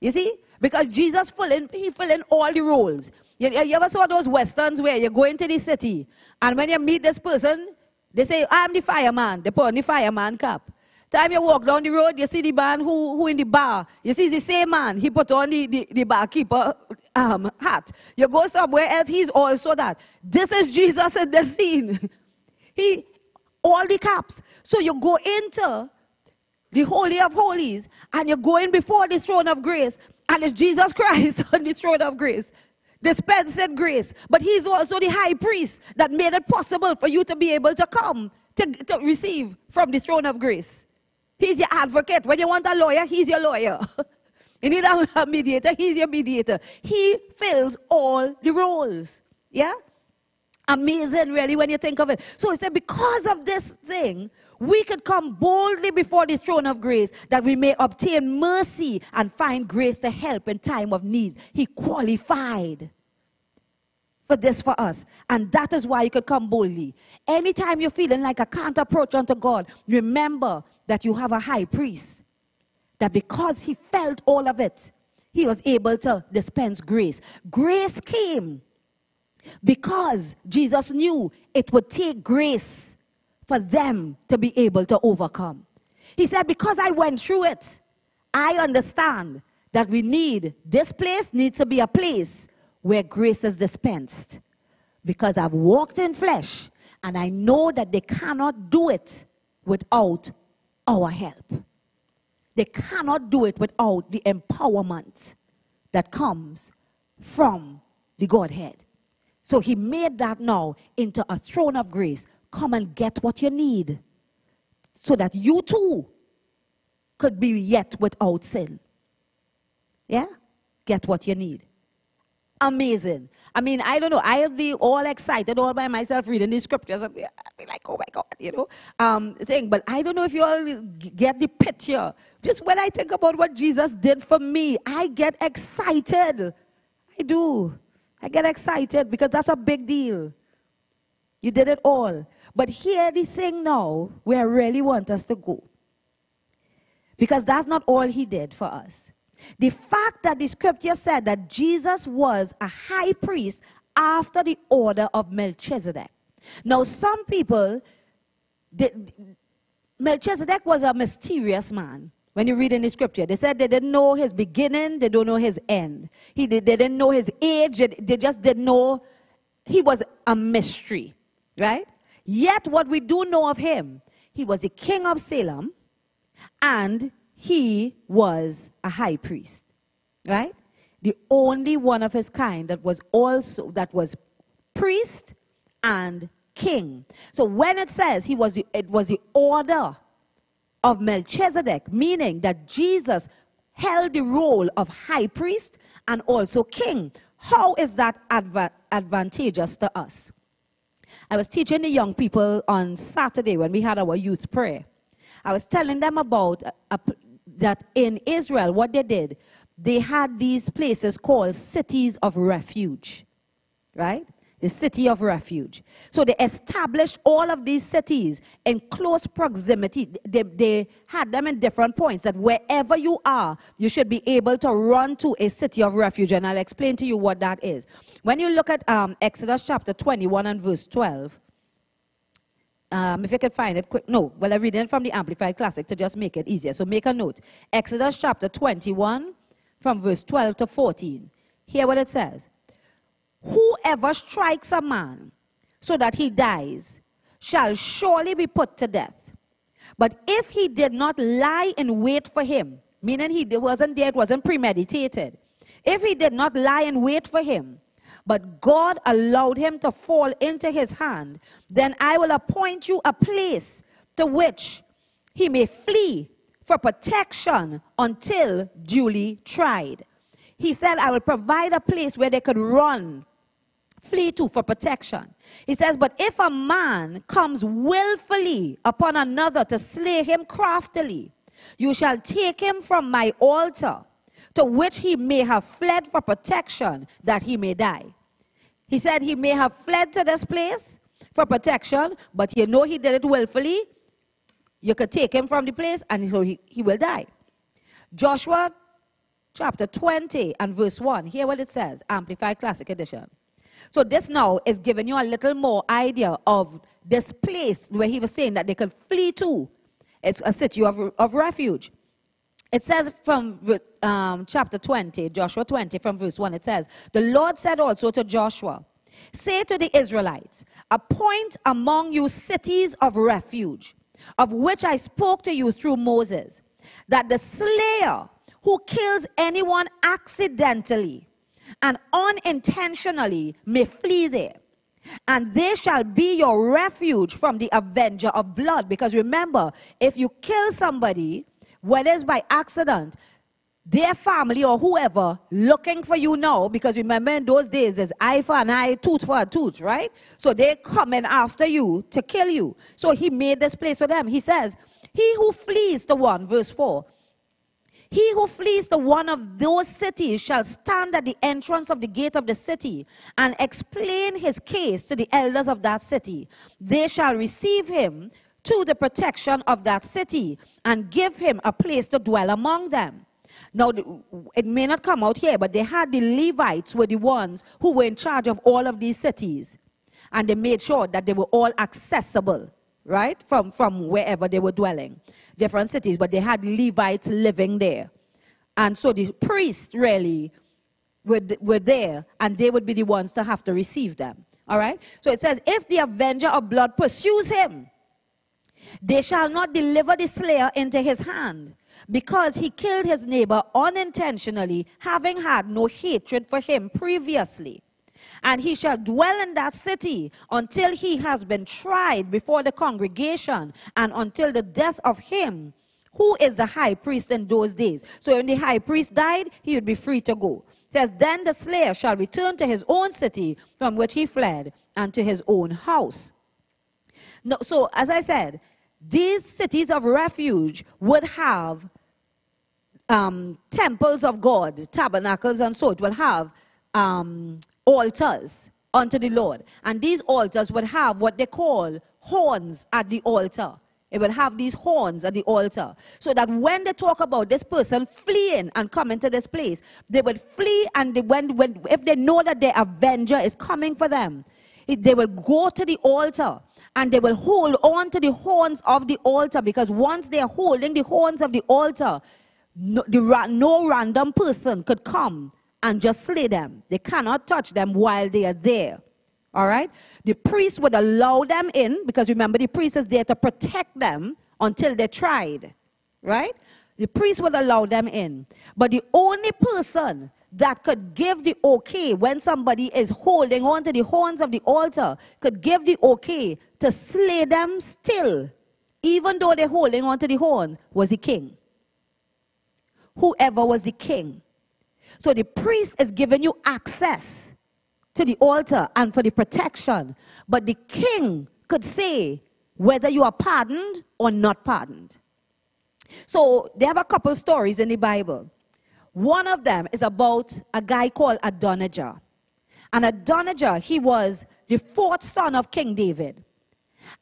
You see? Because Jesus, fill in, he filled in all the roles. You, you ever saw those westerns where you go into the city, and when you meet this person, they say, I'm the fireman. They put on the fireman cap. Time you walk down the road, you see the man who, who in the bar. You see the same man. He put on the, the, the barkeeper um, hat. You go somewhere else, he's also that. This is Jesus in the scene. He, all the caps. So you go into the Holy of Holies, and you're going before the throne of grace, and it's Jesus Christ on the throne of grace, dispensing grace. But he's also the high priest that made it possible for you to be able to come to, to receive from the throne of grace. He's your advocate. When you want a lawyer, he's your lawyer. You need a, a mediator, he's your mediator. He fills all the roles. Yeah? Amazing, really, when you think of it. So he said, because of this thing, we could come boldly before the throne of grace that we may obtain mercy and find grace to help in time of need. He qualified for this for us. And that is why you could come boldly. Anytime you're feeling like I can't approach unto God, remember that you have a high priest. That because he felt all of it, he was able to dispense grace. Grace came because Jesus knew it would take grace for them to be able to overcome. He said, because I went through it, I understand that we need, this place needs to be a place where grace is dispensed. Because I've walked in flesh, and I know that they cannot do it without our help. They cannot do it without the empowerment that comes from the Godhead. So he made that now into a throne of grace. Come and get what you need so that you too could be yet without sin. Yeah? Get what you need. Amazing. I mean, I don't know. I'll be all excited all by myself reading these scriptures. I'll be, I'll be like, oh my God, you know, um, thing. But I don't know if you all get the picture. Just when I think about what Jesus did for me, I get excited. I do. I get excited because that's a big deal. You did it all. But here the thing now where I really want us to go. Because that's not all he did for us. The fact that the scripture said that Jesus was a high priest after the order of Melchizedek. Now, some people, they, Melchizedek was a mysterious man. When you read in the scripture, they said they didn't know his beginning, they don't know his end. He, they didn't know his age, they just didn't know. He was a mystery, right? Yet what we do know of him, he was the king of Salem, and he was a high priest, right? The only one of his kind that was also, that was priest and king. So when it says he was, the, it was the order of Melchizedek, meaning that Jesus held the role of high priest and also king. How is that adva- advantageous to us? I was teaching the young people on Saturday when we had our youth prayer. I was telling them about a, a, that in Israel, what they did, they had these places called cities of refuge, right? The city of refuge. So they established all of these cities in close proximity. They, they had them in different points, that wherever you are, you should be able to run to a city of refuge. And I'll explain to you what that is. When you look at um, Exodus chapter twenty-one and verse twelve, Um, if you can find it quick. No, well, I'm reading it from the Amplified Classic to just make it easier. So make a note. Exodus chapter twenty-one from verse twelve to fourteen. Hear what it says. Whoever strikes a man so that he dies shall surely be put to death. But if he did not lie in wait for him, meaning he wasn't there, it wasn't premeditated. If he did not lie in wait for him, but God allowed him to fall into his hand, then I will appoint you a place to which he may flee for protection until duly tried. He said, I will provide a place where they could run, flee to for protection. He says, but if a man comes willfully upon another to slay him craftily, you shall take him from my altar, to which he may have fled for protection, that he may die. He said he may have fled to this place for protection, but you know he did it willfully. You could take him from the place, and so he, he will die. Joshua chapter twenty and verse one. Hear what it says, Amplified Classic Edition. So this now is giving you a little more idea of this place where he was saying that they could flee to. It's a city of, of refuge. It says from um, chapter twenty, Joshua twenty, from verse one, it says, the Lord said also to Joshua, say to the Israelites, appoint among you cities of refuge, of which I spoke to you through Moses, that the slayer who kills anyone accidentally and unintentionally may flee there. And they shall be your refuge from the avenger of blood. Because remember, if you kill somebody, whether it's by accident, their family or whoever looking for you now, because remember in those days, there's eye for an eye, tooth for a tooth, right? So they're coming after you to kill you. So he made this place for them. He says, he who flees to one, verse four, he who flees to one of those cities shall stand at the entrance of the gate of the city and explain his case to the elders of that city. They shall receive him to the protection of that city and give him a place to dwell among them. Now, it may not come out here, but they had the Levites were the ones who were in charge of all of these cities. And they made sure that they were all accessible, right, from, from wherever they were dwelling. Different cities, but they had Levites living there. And so the priests really were, were there, and they would be the ones to have to receive them. All right? So it says, if the avenger of blood pursues him, they shall not deliver the slayer into his hand, because he killed his neighbor unintentionally, having had no hatred for him previously. And he shall dwell in that city until he has been tried before the congregation, and until the death of him who is the high priest in those days. So when the high priest died, he would be free to go. It says, then the slayer shall return to his own city from which he fled, and to his own house. No, so as I said, these cities of refuge would have um, temples of God, tabernacles, and so it will have um, altars unto the Lord. And these altars would have what they call horns at the altar. It will have these horns at the altar, so that when they talk about this person fleeing and coming to this place, they would flee, and they, when, when, if they know that their avenger is coming for them, it, they will go to the altar. And they will hold on to the horns of the altar, because once they are holding the horns of the altar, no, the, no random person could come and just slay them. They cannot touch them while they are there. All right? The priest would allow them in, because remember, the priest is there to protect them until they're tried. Right? The priest would allow them in. But the only person that could give the okay when somebody is holding on to the horns of the altar, could give the okay to slay them still, even though they're holding on to the horns, was the king. Whoever was the king. So the priest is giving you access to the altar and for the protection, but the king could say whether you are pardoned or not pardoned. So they have a couple stories in the Bible. One of them is about a guy called Adonijah. And Adonijah, he was the fourth son of King David.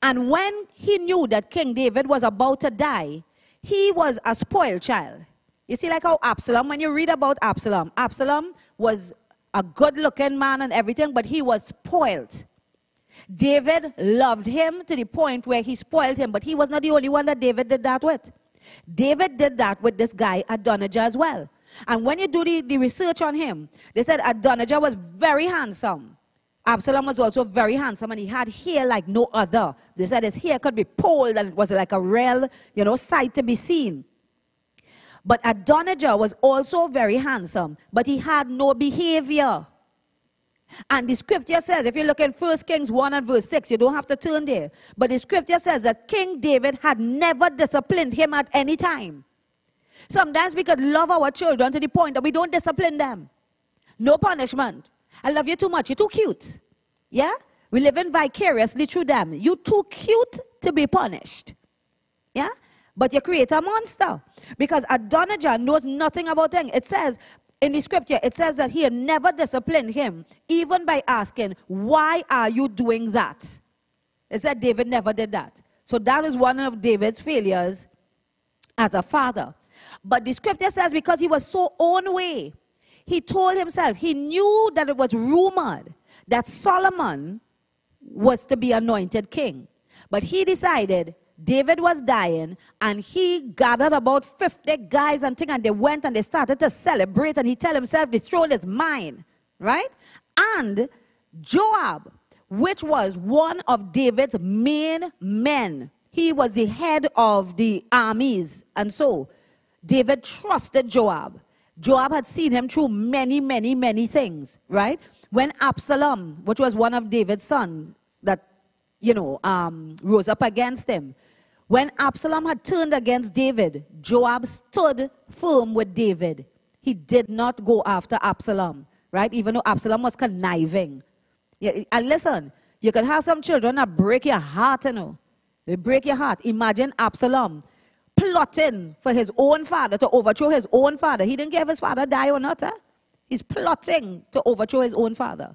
And when he knew that King David was about to die, he was a spoiled child. You see, like how Absalom, when you read about Absalom, Absalom was a good-looking man and everything, but he was spoiled. David loved him to the point where he spoiled him, but he was not the only one that David did that with. David did that with this guy, Adonijah, as well. And when you do the, the research on him, they said Adonijah was very handsome. Absalom was also very handsome, and he had hair like no other. They said his hair could be pulled, and it was like a real, you know, sight to be seen. But Adonijah was also very handsome, but he had no behavior. And the scripture says, if you look in First Kings one and verse six, you don't have to turn there, but the scripture says that King David had never disciplined him at any time. Sometimes we could love our children to the point that we don't discipline them. No punishment. I love you too much. You're too cute. Yeah? We live in vicariously through them. You're too cute to be punished. Yeah? But you create a monster. Because Adonijah knows nothing about things. It says, in the scripture, it says that he had never disciplined him, even by asking, why are you doing that? It said David never did that. So that is one of David's failures as a father. But the scripture says because he was so own way, he told himself, he knew that it was rumored that Solomon was to be anointed king. But he decided David was dying, and he gathered about fifty guys and things, and they went and they started to celebrate, and he told himself the throne is mine, right? And Joab, which was one of David's main men, he was the head of the armies, and so David trusted Joab. Joab had seen him through many, many, many things, right? When Absalom, which was one of David's sons that, you know, um, rose up against him. When Absalom had turned against David, Joab stood firm with David. He did not go after Absalom, right? Even though Absalom was conniving. Yeah, and listen, you can have some children that break your heart, you know. They break your heart. Imagine Absalom plotting for his own father, to overthrow his own father. He didn't care if his father died or not. Eh? He's plotting to overthrow his own father.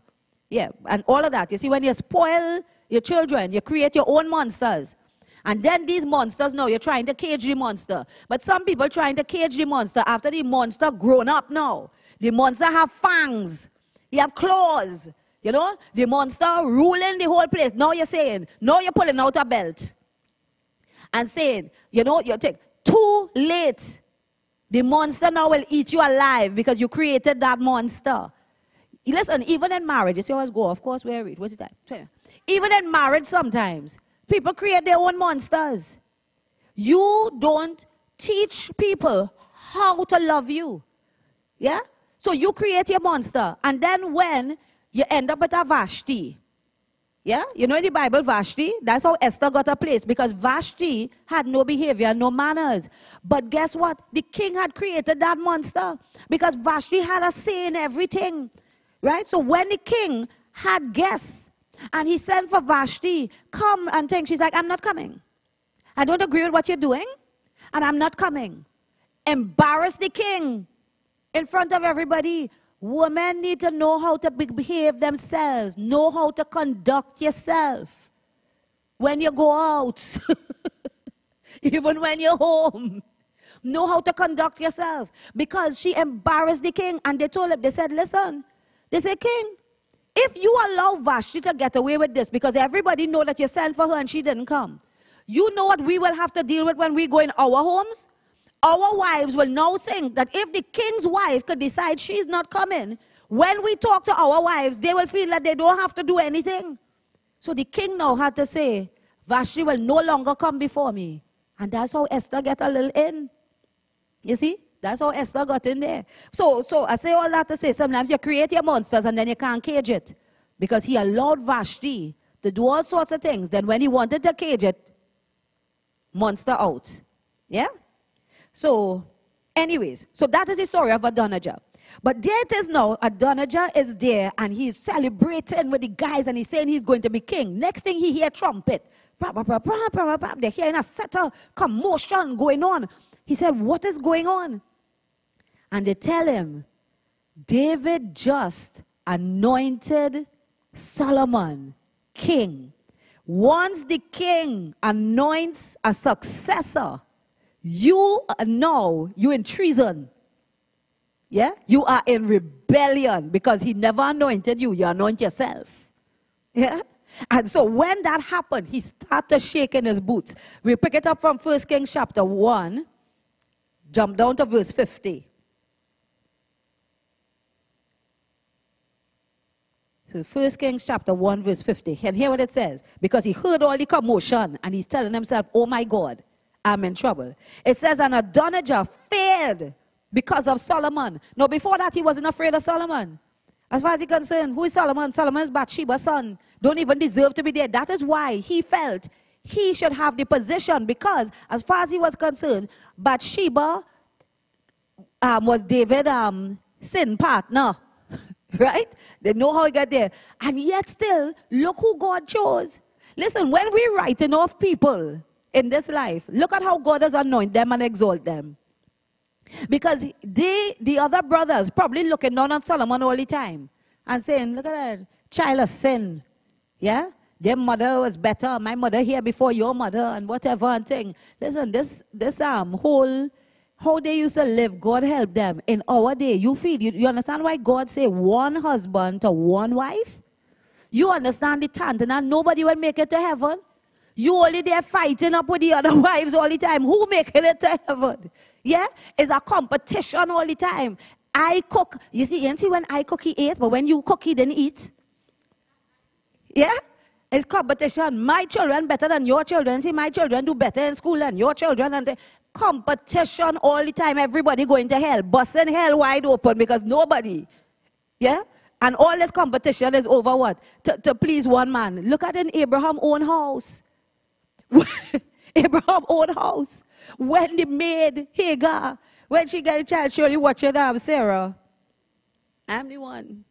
Yeah, and all of that. You see, when you spoil your children, you create your own monsters. And then these monsters, now you're trying to cage the monster. But some people trying to cage the monster after the monster grown up now. The monster have fangs. He have claws. You know, the monster ruling the whole place. Now you're saying, now you're pulling out a belt. And saying, you know, you take, too late. The monster now will eat you alive because you created that monster. Listen, even in marriage, you see how it go, of course, where it, what's it that? Even in marriage sometimes, people create their own monsters. You don't teach people how to love you. Yeah? So you create your monster. And then when you end up with a Vashti, yeah? You know in the Bible, Vashti, that's how Esther got a place, because Vashti had no behavior, no manners. But guess what? The king had created that monster because Vashti had a say in everything, right? So when the king had guests and he sent for Vashti, come and think, she's like, I'm not coming. I don't agree with what you're doing, and I'm not coming. Embarrass the king in front of everybody. Women need to know how to behave themselves, know how to conduct yourself when you go out, even when you're home. Know how to conduct yourself, because she embarrassed the king, and they told him, they said, listen, they said, king, if you allow Vashti to get away with this, because everybody know that you sent for her and she didn't come, you know what we will have to deal with when we go in our homes? Our wives will now think that if the king's wife could decide she's not coming, when we talk to our wives, they will feel that they don't have to do anything. So the king now had to say, Vashti will no longer come before me. And that's how Esther got a little in. You see? That's how Esther got in there. So, so I say all that to say, sometimes you create your monsters and then you can't cage it. Because he allowed Vashti to do all sorts of things. Then when he wanted to cage it, monster out. Yeah? So, anyways, so that is the story of Adonijah. But there it is now, Adonijah is there, and he's celebrating with the guys, and he's saying he's going to be king. Next thing he hears trumpet. Bah, bah, bah, bah, bah, bah. They're hearing a set of commotion going on. He said, what is going on? And they tell him, David just anointed Solomon king. Once the king anoints a successor, you know you're in treason. Yeah? You are in rebellion because he never anointed you. You anoint yourself. Yeah? And so when that happened, he started shaking his boots. We pick it up from First Kings chapter one. Jump down to verse fifty. So First Kings chapter one verse fifty. And hear what it says. Because he heard all the commotion and he's telling himself, oh my God, I'm in trouble. It says, and Adonijah feared because of Solomon. Now, before that, he wasn't afraid of Solomon. As far as he's concerned, who is Solomon? Solomon is Bathsheba's son. Don't even deserve to be there. That is why he felt he should have the position, because as far as he was concerned, Bathsheba um, was David's um, sin partner. Right? They know how he got there. And yet still, look who God chose. Listen, when we're writing off people in this life, look at how God has anointed them and exalted them. Because they, the other brothers, probably looking down on Solomon all the time and saying, look at that child of sin. Yeah? Their mother was better. My mother here before your mother and whatever and thing. Listen, this, this um, whole, how they used to live, God helped them. In our day, you feel, you, you understand why God say one husband to one wife? You understand the tantrum and nobody will make it to heaven. You only there fighting up with the other wives all the time. Who making it to heaven? Yeah? It's a competition all the time. I cook. You see, you see when I cook, he ate, but when you cook, he didn't eat. Yeah? It's competition. My children better than your children. See, my children do better in school than your children. And competition all the time. Everybody going to hell. Busting hell wide open because nobody. Yeah? And all this competition is over what? To, to please one man. Look at in Abraham's own house. Abraham's own house. When the maid Hagar, when she got a child, surely watch it up, Sarah. I'm the one.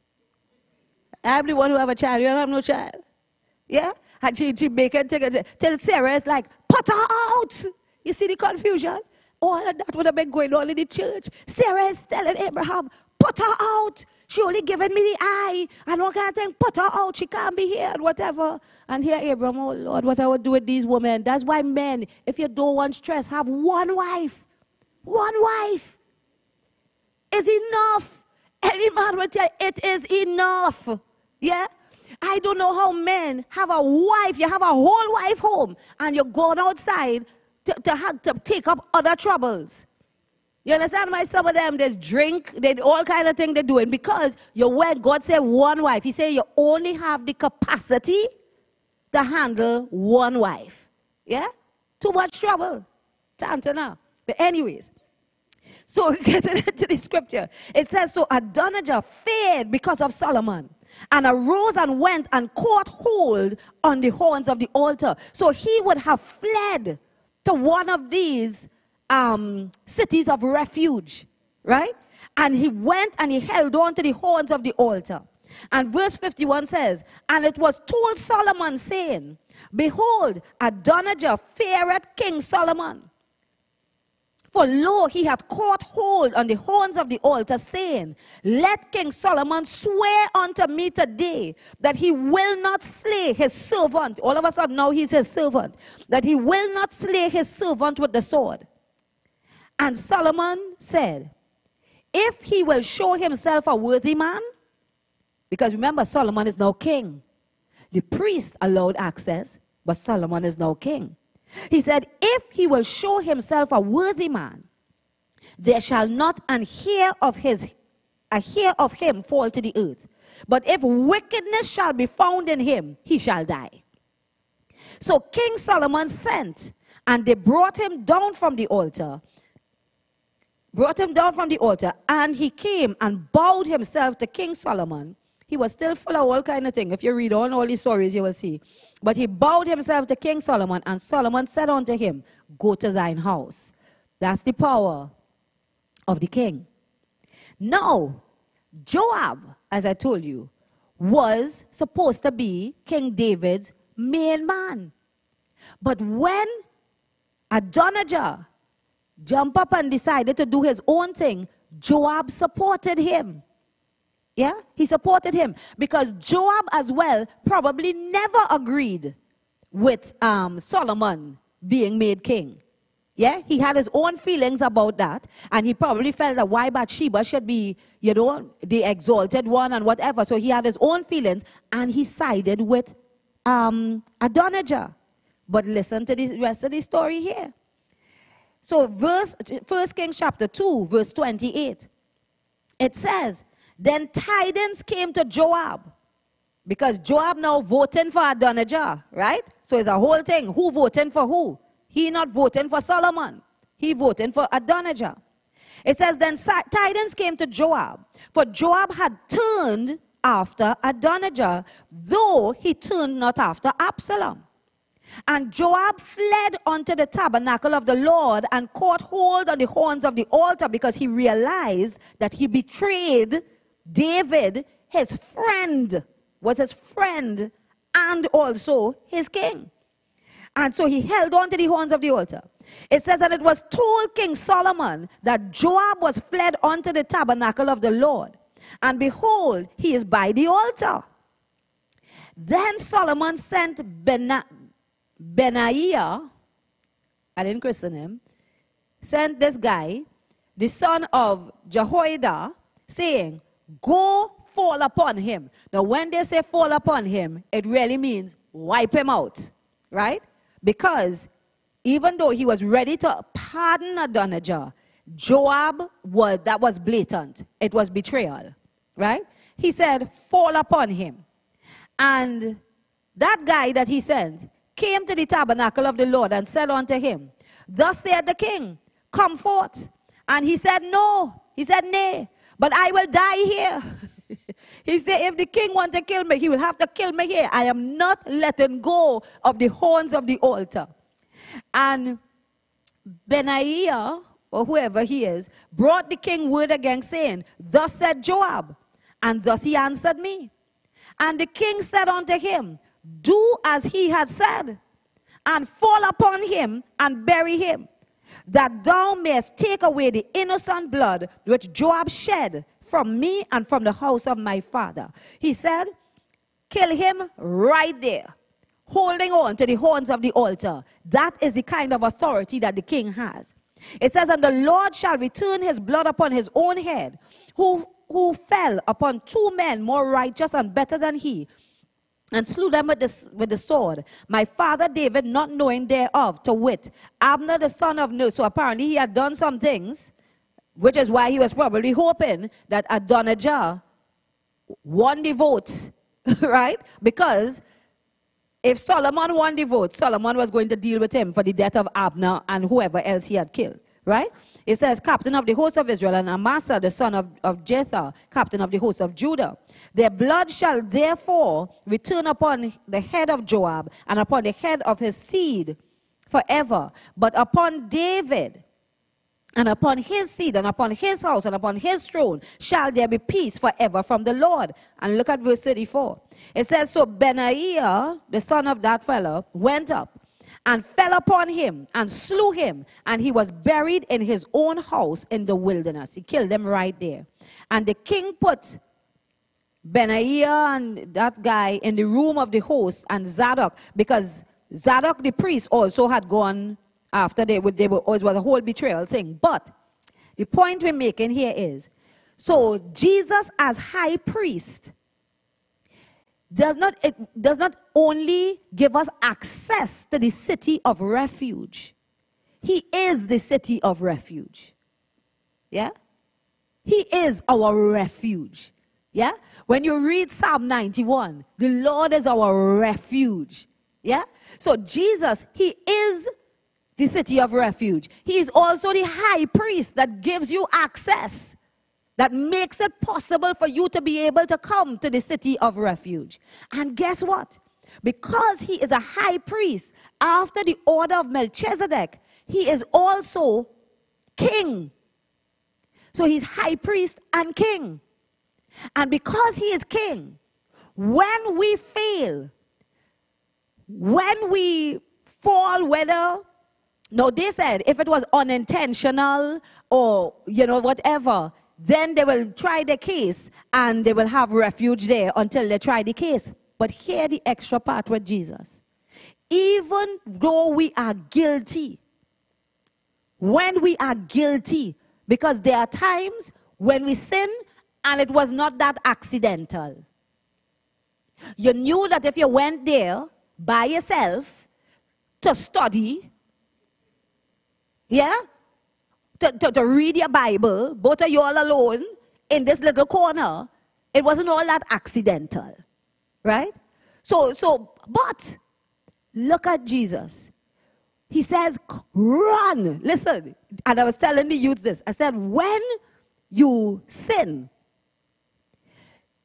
I'm the one who have a child. You don't have no child. Yeah? And she, she make it, take it, till Sarah is like, put her out. You see the confusion? All of that would have been going on in the church. Sarah is telling Abraham, put her out. She only given me the eye and all kind of thing. Put her out. She can't be here and whatever. And here Abraham, oh Lord, what I would do with these women. That's why men, if you don't want stress, have one wife. One wife is enough. Any man will tell you, it is enough. Yeah? I don't know how men have a wife. You have a whole wife home and you're going outside to, to, have, to take up other troubles. You understand why some of them, they drink, they all kind of thing they're doing. Because you're where God said one wife. He said you only have the capacity to handle one wife. Yeah? Too much trouble. Time to now. But anyways, so we get into the scripture. It says, so Adonijah feared because of Solomon, and arose and went and caught hold on the horns of the altar. So he would have fled to one of these Um, cities of refuge, right? And he went and he held on to the horns of the altar. And verse fifty-one says, and it was told Solomon, saying, behold, Adonijah feareth King Solomon. For lo, he hath caught hold on the horns of the altar, saying, let King Solomon swear unto me today that he will not slay his servant. All of a sudden now he's his servant. That he will not slay his servant with the sword. And Solomon said, if he will show himself a worthy man, because remember, Solomon is now king. The priest allowed access, but Solomon is now king. He said, if he will show himself a worthy man, there shall not an hair of his, a hair of him fall to the earth. But if wickedness shall be found in him, he shall die. So King Solomon sent, and they brought him down from the altar, brought him down from the altar, and he came and bowed himself to King Solomon. He was still full of all kind of thing. If you read on all these stories, you will see. But he bowed himself to King Solomon, and Solomon said unto him, go to thine house. That's the power of the king. Now, Joab, as I told you, was supposed to be King David's main man. But when Adonijah jump up and decided to do his own thing, Joab supported him. Yeah? He supported him. Because Joab as well probably never agreed with um, Solomon being made king. Yeah? He had his own feelings about that. And he probably felt that why Bathsheba should be, you know, the exalted one and whatever. So he had his own feelings and he sided with um, Adonijah. But listen to the rest of the story here. So verse, First Kings chapter two, verse twenty-eight, it says, then tidings came to Joab, because Joab now voting for Adonijah, right? So it's a whole thing. Who voting for who? He not voting for Solomon. He voting for Adonijah. It says, then tidings came to Joab, for Joab had turned after Adonijah, though he turned not after Absalom. And Joab fled unto the tabernacle of the Lord and caught hold on the horns of the altar, because he realized that he betrayed David, his friend, was his friend and also his king. And so he held on to the horns of the altar. It says that it was told King Solomon that Joab was fled unto the tabernacle of the Lord. And behold, he is by the altar. Then Solomon sent Benaiah. Benaiah, I didn't christen him, sent this guy, the son of Jehoiada, saying, go fall upon him. Now, when they say fall upon him, it really means wipe him out, right? Because even though he was ready to pardon Adonijah, Joab, was, that was blatant. It was betrayal, right? He said, fall upon him. And that guy that he sent came to the tabernacle of the Lord and said unto him, thus said the king, come forth. And he said, no. He said, nay, but I will die here. He said, if the king wants to kill me, he will have to kill me here. I am not letting go of the horns of the altar. And Benaiah, or whoever he is, brought the king word again, saying, thus said Joab, and thus he answered me. And the king said unto him, do as he has said, and fall upon him and bury him, that thou mayest take away the innocent blood which Joab shed from me and from the house of my father. He said, kill him right there, holding on to the horns of the altar. That is the kind of authority that the king has. It says, and the Lord shall return his blood upon his own head, who, who fell upon two men more righteous and better than he, and slew them with the, with the sword, my father David not knowing thereof, to wit, Abner the son of Ner. So apparently he had done some things, which is why he was probably hoping that Adonijah won the vote, right? Because if Solomon won the vote, Solomon was going to deal with him for the death of Abner and whoever else he had killed, right? It says, captain of the host of Israel, and Amasa, the son of, of Jethah, captain of the host of Judah. Their blood shall therefore return upon the head of Joab and upon the head of his seed forever, but upon David and upon his seed, and upon his house, and upon his throne, shall there be peace forever from the Lord. And look at verse thirty-four. It says, so Benaiah, the son of that fellow, went up and fell upon him and slew him. And he was buried in his own house in the wilderness. He killed him right there. And the king put Benaiah and that guy in the room of the host and Zadok, because Zadok the priest also had gone after they were, they were, it was a whole betrayal thing. But the point we're making here is, so Jesus as high priest does not, it does not only give us access to the city of refuge. He is the city of refuge. Yeah? He is our refuge. Yeah? When you read Psalm ninety-one, the Lord is our refuge. Yeah? So Jesus, he is the city of refuge. He is also the high priest that gives you access, that makes it possible for you to be able to come to the city of refuge. And guess what? Because he is a high priest, after the order of Melchizedek, he is also king. So he's high priest and king. And because he is king, when we fail, when we fall, whether... No, they said if it was unintentional or, you know, whatever, then they will try the case and they will have refuge there until they try the case. But hear the extra part with Jesus. Even though we are guilty, when we are guilty, because there are times when we sin and it was not that accidental. You knew that if you went there by yourself to study, yeah? To, to, to read your Bible, both of you all alone, in this little corner, it wasn't all that accidental, right? So, so, but, look at Jesus. He says, run. Listen, and I was telling the youth this. I said, when you sin,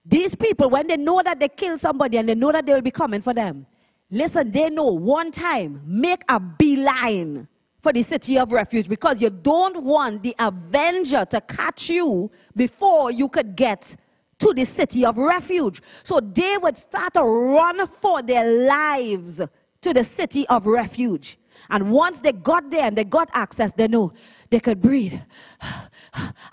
these people, when they know that they kill somebody and they know that they will be coming for them, listen, they know one time, make a beeline for the city of refuge, because you don't want the avenger to catch you before you could get to the city of refuge. So they would start to run for their lives to the city of refuge. And once they got there and they got access, they know they could breathe.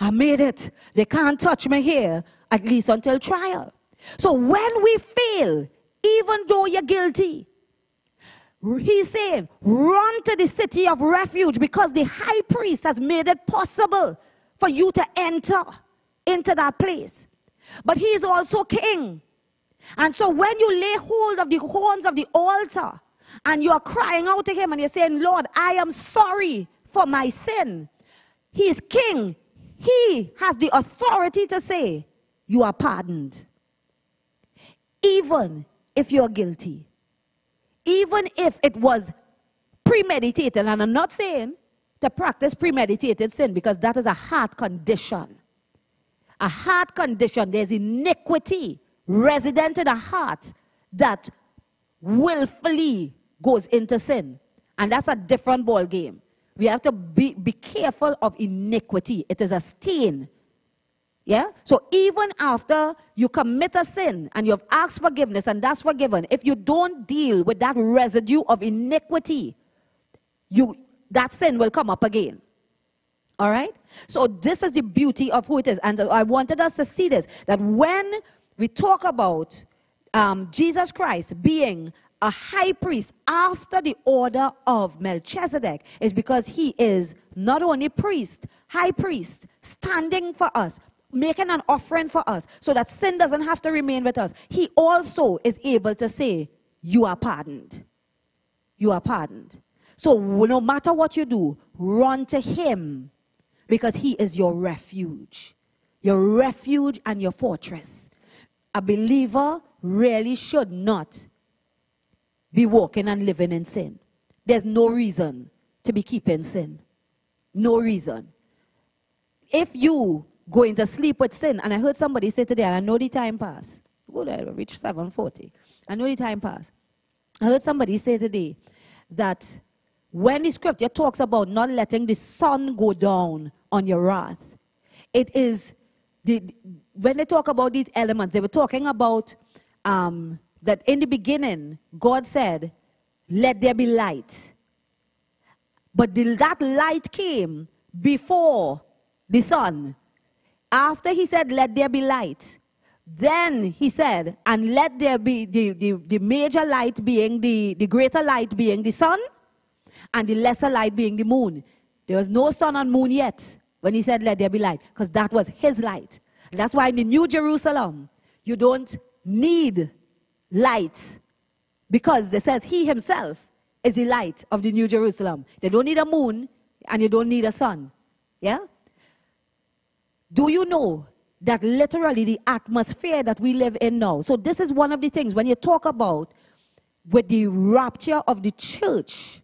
I made it. They can't touch me here, at least until trial. So when we fail, even though you're guilty, he's saying, run to the city of refuge, because the high priest has made it possible for you to enter into that place. But he is also king. And so when you lay hold of the horns of the altar and you are crying out to him and you're saying, Lord, I am sorry for my sin. He is king. He has the authority to say, you are pardoned. Even if you are guilty. Even if it was premeditated, and I'm not saying to practice premeditated sin, because that is a heart condition. A heart condition, there's iniquity resident in a heart that willfully goes into sin. And that's a different ball game. We have to be, be careful of iniquity. It is a stain. Yeah? So even after you commit a sin and you've asked forgiveness and that's forgiven, if you don't deal with that residue of iniquity, you, that sin will come up again All right? So this is the beauty of who it is. And I wanted us to see this, that when we talk about um, Jesus Christ being a high priest after the order of Melchizedek, is because he is not only priest, high priest, standing for us, making an offering for us, so that sin doesn't have to remain with us. He also is able to say, you are pardoned. You are pardoned. So no matter what you do, run to him, because he is your refuge. Your refuge and your fortress. A believer really should not be walking and living in sin. There's no reason to be keeping sin. No reason. If you going to sleep with sin, and I heard somebody say today, and I know the time passed. Go there, reach seven forty. I know the time passed. I heard somebody say today that when the scripture talks about not letting the sun go down on your wrath, it is, the, when they talk about these elements, they were talking about um, that in the beginning, God said, let there be light. But the, that light came before the sun. After he said, let there be light, then he said, and let there be the, the, the major light being the, the greater light being the sun, and the lesser light being the moon. There was no sun and moon yet when he said, let there be light, because that was his light. That's why in the New Jerusalem, you don't need light, because it says he himself is the light of the New Jerusalem. They don't need a moon, and you don't need a sun. Yeah? Do you know that literally the atmosphere that we live in now? So this is one of the things when you talk about with the rapture of the church,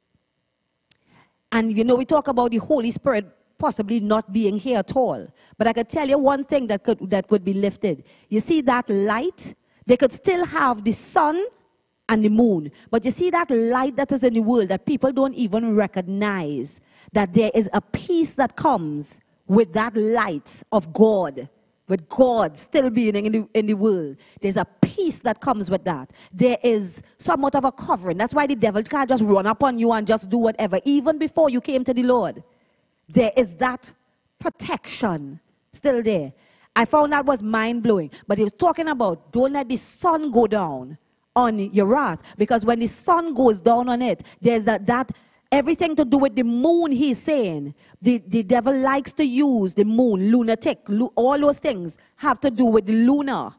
and you know we talk about the Holy Spirit possibly not being here at all. But I could tell you one thing that could that would be lifted. You see that light? They could still have the sun and the moon. But you see that light that is in the world that people don't even recognize, that there is a peace that comes with that light of God, with God still being in the, in the world. There's a peace that comes with that. There is somewhat of a covering. That's why the devil can't just run upon you and just do whatever. Even before you came to the Lord, there is that protection still there. I found that was mind-blowing. But he was talking about, don't let the sun go down on your wrath, because when the sun goes down on it, there's that, that everything to do with the moon, he's saying. The, the devil likes to use the moon, lunatic, lo, all those things have to do with the lunar,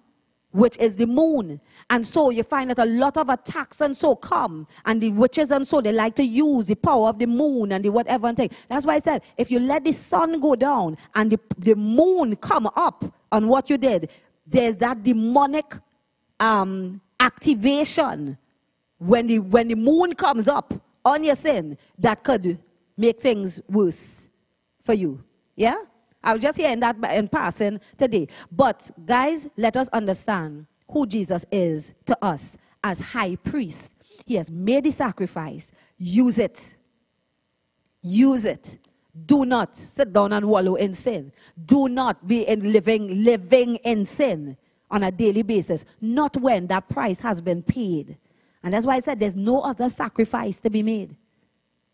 which is the moon. And so you find that a lot of attacks and so come, and the witches and so, they like to use the power of the moon and the whatever and thing. That's why I said, if you let the sun go down and the, the moon come up on what you did, there's that demonic um, activation when the, when the moon comes up on your sin, that could make things worse for you. Yeah? I was just hearing that in passing today. But guys, let us understand who Jesus is to us as high priest. He has made the sacrifice. Use it. Use it. Do not sit down and wallow in sin. Do not be in living, living in sin on a daily basis. Not when that price has been paid. And that's why I said there's no other sacrifice to be made.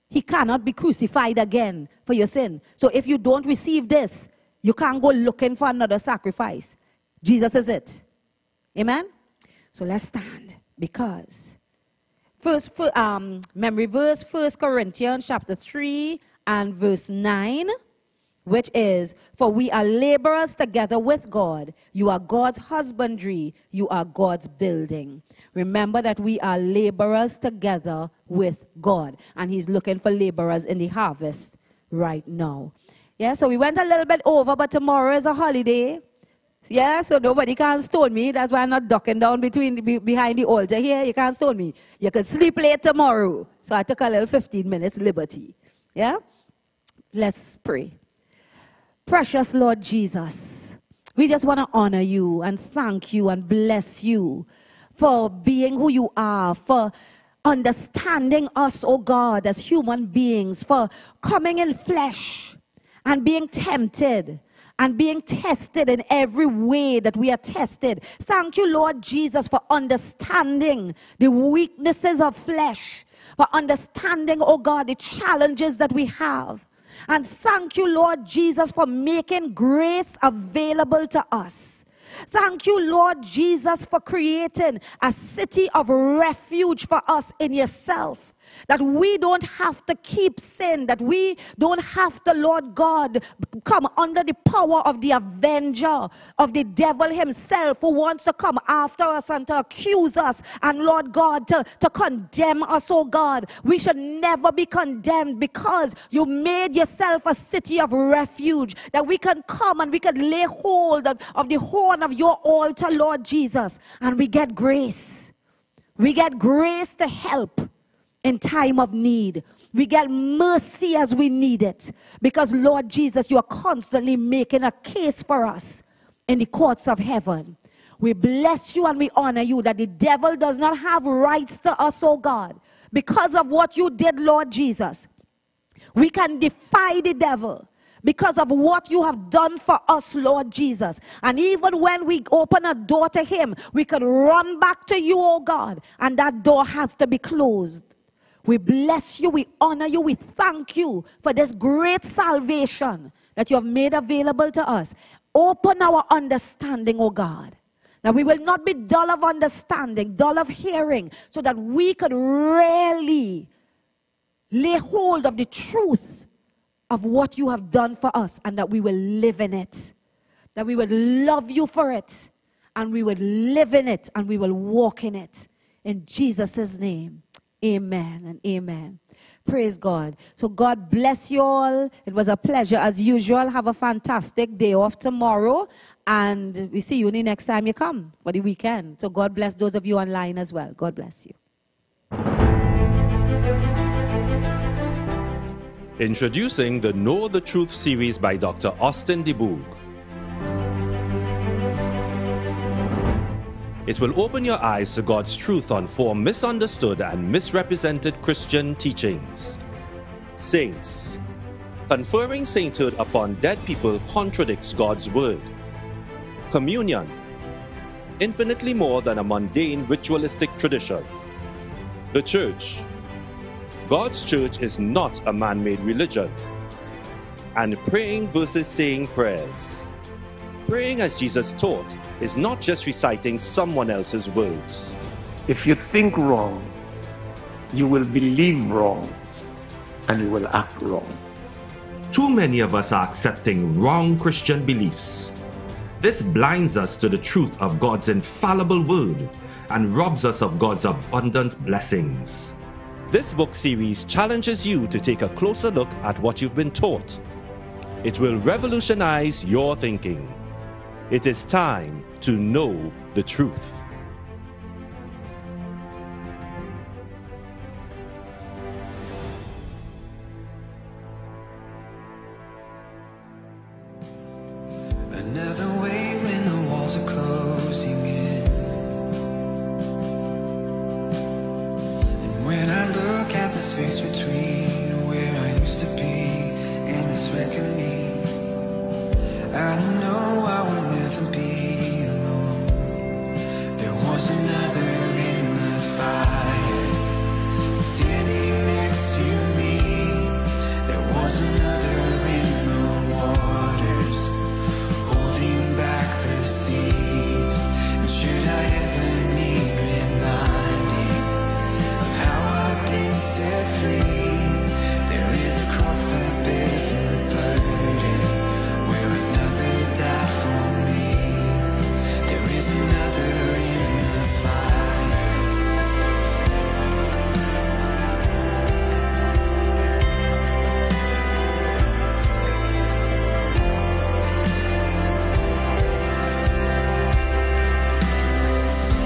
He cannot be crucified again for your sin. So if you don't receive this, you can't go looking for another sacrifice. Jesus is it. Amen? So let's stand, because first, first um, memory verse, First Corinthians chapter three and verse nine, which is, for we are laborers together with God. You are God's husbandry. You are God's building. Remember that we are laborers together with God. And he's looking for laborers in the harvest right now. Yeah, so we went a little bit over, but tomorrow is a holiday. Yeah, so nobody can stone me. That's why I'm not ducking down between be, behind the altar here. You can't stone me. You can sleep late tomorrow. So I took a little fifteen minutes liberty. Yeah? Let's pray. Precious Lord Jesus, we just want to honor you and thank you and bless you for being who you are, for understanding us, oh God, as human beings, for coming in flesh and being tempted and being tested in every way that we are tested. Thank you, Lord Jesus, for understanding the weaknesses of flesh, for understanding, oh God, the challenges that we have. And thank you, Lord Jesus, for making grace available to us. Thank you, Lord Jesus, for creating a city of refuge for us in yourself. That we don't have to keep sin. That we don't have to, Lord God, come under the power of the avenger, of the devil himself, who wants to come after us and to accuse us and, Lord God, to, to condemn us, oh God. We should never be condemned because you made yourself a city of refuge, that we can come and we can lay hold of, of the horn of your altar, Lord Jesus, and we get grace. We get grace to help in time of need. We get mercy as we need it. Because, Lord Jesus, you are constantly making a case for us in the courts of heaven. We bless you and we honor you that the devil does not have rights to us, oh God. Because of what you did, Lord Jesus, we can defy the devil because of what you have done for us, Lord Jesus. And even when we open a door to him, we can run back to you, oh God. And that door has to be closed. We bless you, we honor you, we thank you for this great salvation that you have made available to us. Open our understanding, O God, that we will not be dull of understanding, dull of hearing, so that we could really lay hold of the truth of what you have done for us, and that we will live in it, that we will love you for it, and we will live in it, and we will walk in it. In Jesus' name. Amen and amen. Praise God. So God bless you all. It was a pleasure as usual. Have a fantastic day off tomorrow. And we see you the next time you come for the weekend. So God bless those of you online as well. God bless you. Introducing the Know the Truth series by Doctor Austin DeBoog. It will open your eyes to God's truth on four misunderstood and misrepresented Christian teachings. Saints. Conferring sainthood upon dead people contradicts God's word. Communion. Infinitely more than a mundane ritualistic tradition. The church. God's church is not a man-made religion. And praying versus saying prayers. Praying as Jesus taught is not just reciting someone else's words. If you think wrong, you will believe wrong, and you will act wrong. Too many of us are accepting wrong Christian beliefs. This blinds us to the truth of God's infallible word and robs us of God's abundant blessings. This book series challenges you to take a closer look at what you've been taught. It will revolutionize your thinking. It is time to know the truth. Another way when the walls are closing in, and when I look at the space between where I used to be and this reckoning, I know I will never be alone. There was another in the fire, standing next to me. There was another in the waters, holding back the seas. And should I ever need reminding of how I've been set free, there is a cross that bears the burden. Another in the fire,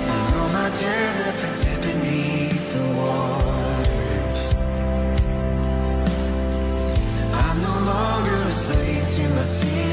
and all my dirt left deep beneath the waters. I'm no longer a slave to my sin.